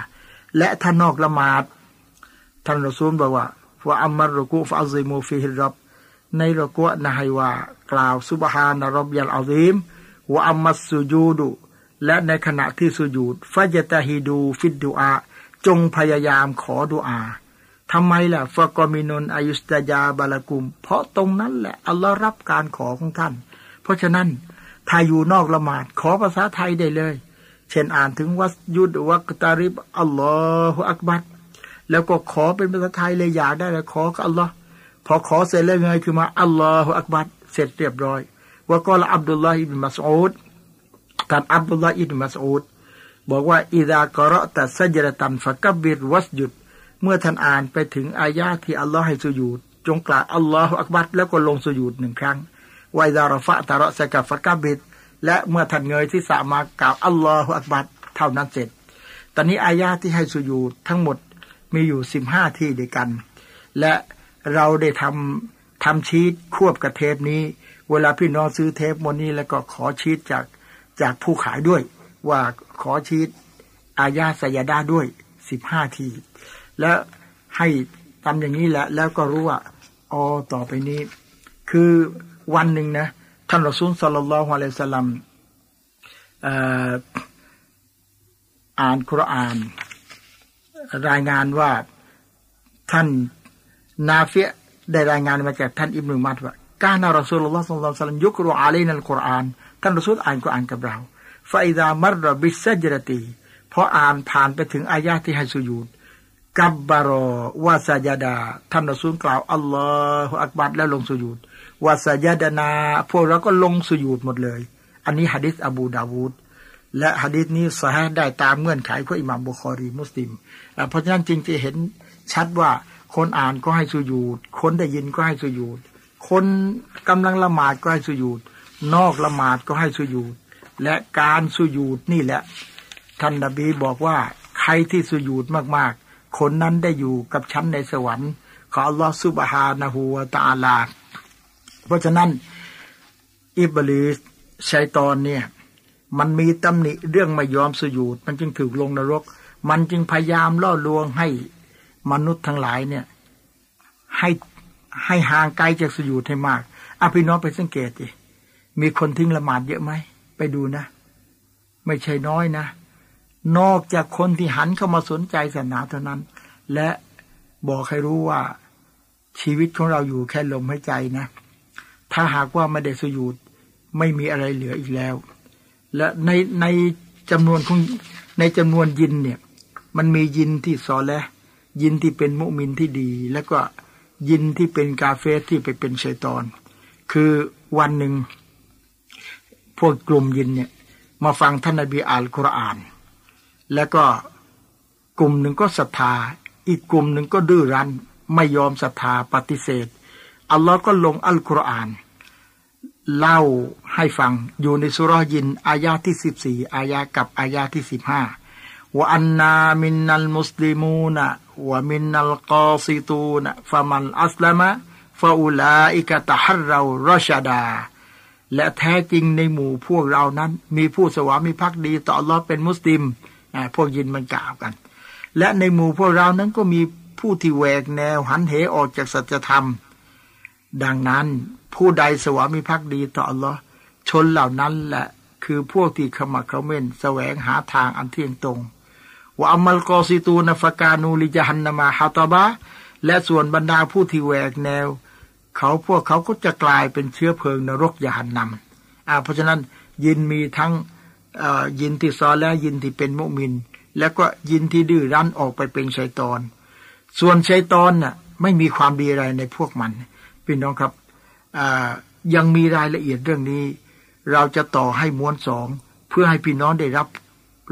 และท่านนอกละหมาดท่านรอซูลบอกว่าฟะอัมมัรรุกูฟะอัซิมูฟิฮิร็อบในรุกูนะให้ว่ากล่าวซุบฮานารอบยันอาซีมวะอัมมัสสุญูดุและในขณะที่สุญูดฟะยะตะฮิดูฟิดดุอาจงพยายามขอดุอาทำไมล่ะฟะกอมินุนอายุสตยาบาลกุมเพราะตรงนั้นแหละอัลลอฮ์รับการขอของท่านเพราะฉะนั้นถ้าอยู่นอกละหมาดขอภาษาไทยได้เลยเช่นอ่านถึงวัสยุดวักตาริบอัลลอฮฺอักบัรแล้วก็ขอเป็นภาษาไทยเลยอยากได้เลยขอกับอัลลอฮ์พอขอเสร็จแล้วไงคือมาอัลลอฮฺอักบัรเสร็จเรียบร้อยว่าก็ละอับดุลลาฮ์อิบนุมัสอูดการอับดุลลาฮ์อิบนุมัสอูดบอกว่าอิดะกะเราะตะซัจดะตันฟะกับบรวัสยุดเมื่อท่านอ่านไปถึงอายะที่อัลลอฮ์ให้สุญูดจงกล่าวอัลลอฮฺอักบัรแล้วก็ลงสุญูดหนึ่งครั้งไวดารฟะตะระสกัฟะกับิดและเมื่อท่านเงยที่สามากล่าวอัลลอฮฺอักบัรเท่านั้นเสร็จตอนนี้อายะที่ให้สุญูดทั้งหมดมีอยู่สิบห้าที่ด้วยกันและเราได้ทำทำชีตควบกับเทปนี้เวลาพี่น้องซื้อเทปมนนี้แล้วก็ขอชีตจากจากผู้ขายด้วยว่าขอชีตอายะสัยดาด้วยสิบห้าที่แล้วให้ทำอย่างนี้แหละแล้วก็รู้ว่าอ๋อต่อไปนี้คือวันหนึ่งนะท่านรอซูลศ็อลลัลลอฮุอะลัยฮิวะซัลลัมอ่านกุรอานรายงานว่าท่านนาฟิอ์ได้รายงานมาจากท่านอิบนุมัดว่ากานะรอซูลุลลอฮ์ศ็อลลัลลอฮุอะลัยฮิวะซัลลัมยุกรออะลัยนัลกุรอานท่านรอซูลอ่านกุรอานกับเราฟะอิซามัรรบิสซัจเราะติพออ่านผ่านไปถึงอายะห์ที่ให้สุญูดกับบารอวะซะญะดาท่านรอซูลกล่าวอัลลอฮุอักบัรแล้วลงสุญูดวะซะญะดะนาพวกเราก็ลงสุญูดหมดเลยอันนี้หะดีษอบูดาวูดและหะดีษนี้ซอฮีห์ได้ตามเงื่อนไขของอิหม่ามบุคอรีมุสลิมเพราะฉะนั้นจึงจะเห็นชัดว่าคนอ่านก็ให้สุญูดคนได้ยินก็ให้สุญูดคนกำลังละหมาดก็ให้สุญูดนอกละหมาดก็ให้สุญูดและการสุญูดนี่แหละท่านนบีบอกว่าใครที่สุญูดมากๆคนนั้นได้อยู่กับชั้นในสวรรค์ขออัลลอฮฺซุบฮานะฮูวะตะอาลาเพราะฉะนั้นอิบลิสชัยฏอนเนี่ยมันมีตำหนิเรื่องไม่ยอมสุญูดมันจึงถูกลงนรกมันจึงพยายามล่อลวงให้มนุษย์ทั้งหลายเนี่ยให้ให้ห่างไกลจากสุญูดให้มากเอาพี่น้องไปสังเกตดิมีคนทิ้งละหมาดเยอะไหมไปดูนะไม่ใช่น้อยนะนอกจากคนที่หันเข้ามาสนใจศาสนาเท่านั้นและบอกให้รู้ว่าชีวิตของเราอยู่แค่ลมหายใจนะถ้าหากว่าไม่ได้สุญูดไม่มีอะไรเหลืออีกแล้วและในในจำนวนของในจำนวนยินเนี่ยมันมียินที่ซอและยินที่เป็นมุมินที่ดีแล้วก็ยินที่เป็นกาเฟสที่ไปเป็นชัยฏอนคือวันหนึ่งพวกกลุ่มยินเนี่ยมาฟังท่านนบีอ่านกุรอานแล้วก็กลุ่มหนึ่งก็ศรัทธาอีกกลุ่มหนึ่งก็ดื้อรั้นไม่ยอมศรัทธาปฏิเสธอัลลอฮ์ก็ลงอัลกุรอานเล่าให้ฟังอยู่ในสุเราะห์ยินอายะที่สิบสี่อายะกับอายะที่สิบห้าวะอันนามินนัลมุสลิมูนะวะมินนัลกอซิตูนะฟะมันอัสลามะฟะอูลาอิกะตะฮัรเรารอชะดาและแท้จริงในหมู่พวกเรานั้นมีผู้สวามิภักดีต่ออัลเลาะห์เป็นมุสลิมพวกยินมันกล่าวกันและในหมู่พวกเรานั้นก็มีผู้ที่แหวกแนวหันเหออกจากสัจธรรมดังนั้นผู้ใดสวามิภักดีต่ออัลลอฮ์ชนเหล่านั้นแหละคือพวกที่ขมักเขม้นแสวงหาทางอันเที่ยงตรงวะอัมมัลกอซิตูนฟะกานูลิญะฮันนะมาฮะตะบะและส่วนบรรดาผู้ที่แหวกแนวเขาพวกเขาก็จะกลายเป็นเชื้อเพลิงนรกยะฮันนัมอ่าเพราะฉะนั้นยินมีทั้งเอ่อยินที่ซอและยินที่เป็นมุมินแล้วก็ยินที่ดื้อรั้นออกไปเป็นชัยฏอนส่วนชัยฏอนน่ะไม่มีความดีอะไรในพวกมันพี่น้องครับยังมีรายละเอียดเรื่องนี้เราจะต่อให้ม้วนสองเพื่อให้พี่น้องได้รับ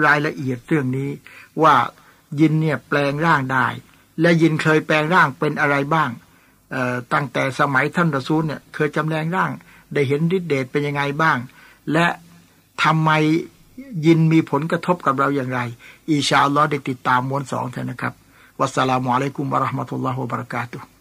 รายละเอียดเรื่องนี้ว่ายินเนี่ยแปลงร่างได้และยินเคยแปลงร่างเป็นอะไรบ้างตั้งแต่สมัยท่านรอซูลเนี่ยเคยจำแรงร่างได้เห็นฤทธิ์เดชเป็นยังไงบ้างและทำไมยินมีผลกระทบกับเราอย่างไรอินชาอัลลอฮ์ได้ติดตามม้วนสองเถอะนะครับวัสสลามุอะลัยกุมวะเราะห์มะตุลลอฮิวะบะเราะกาตุฮ์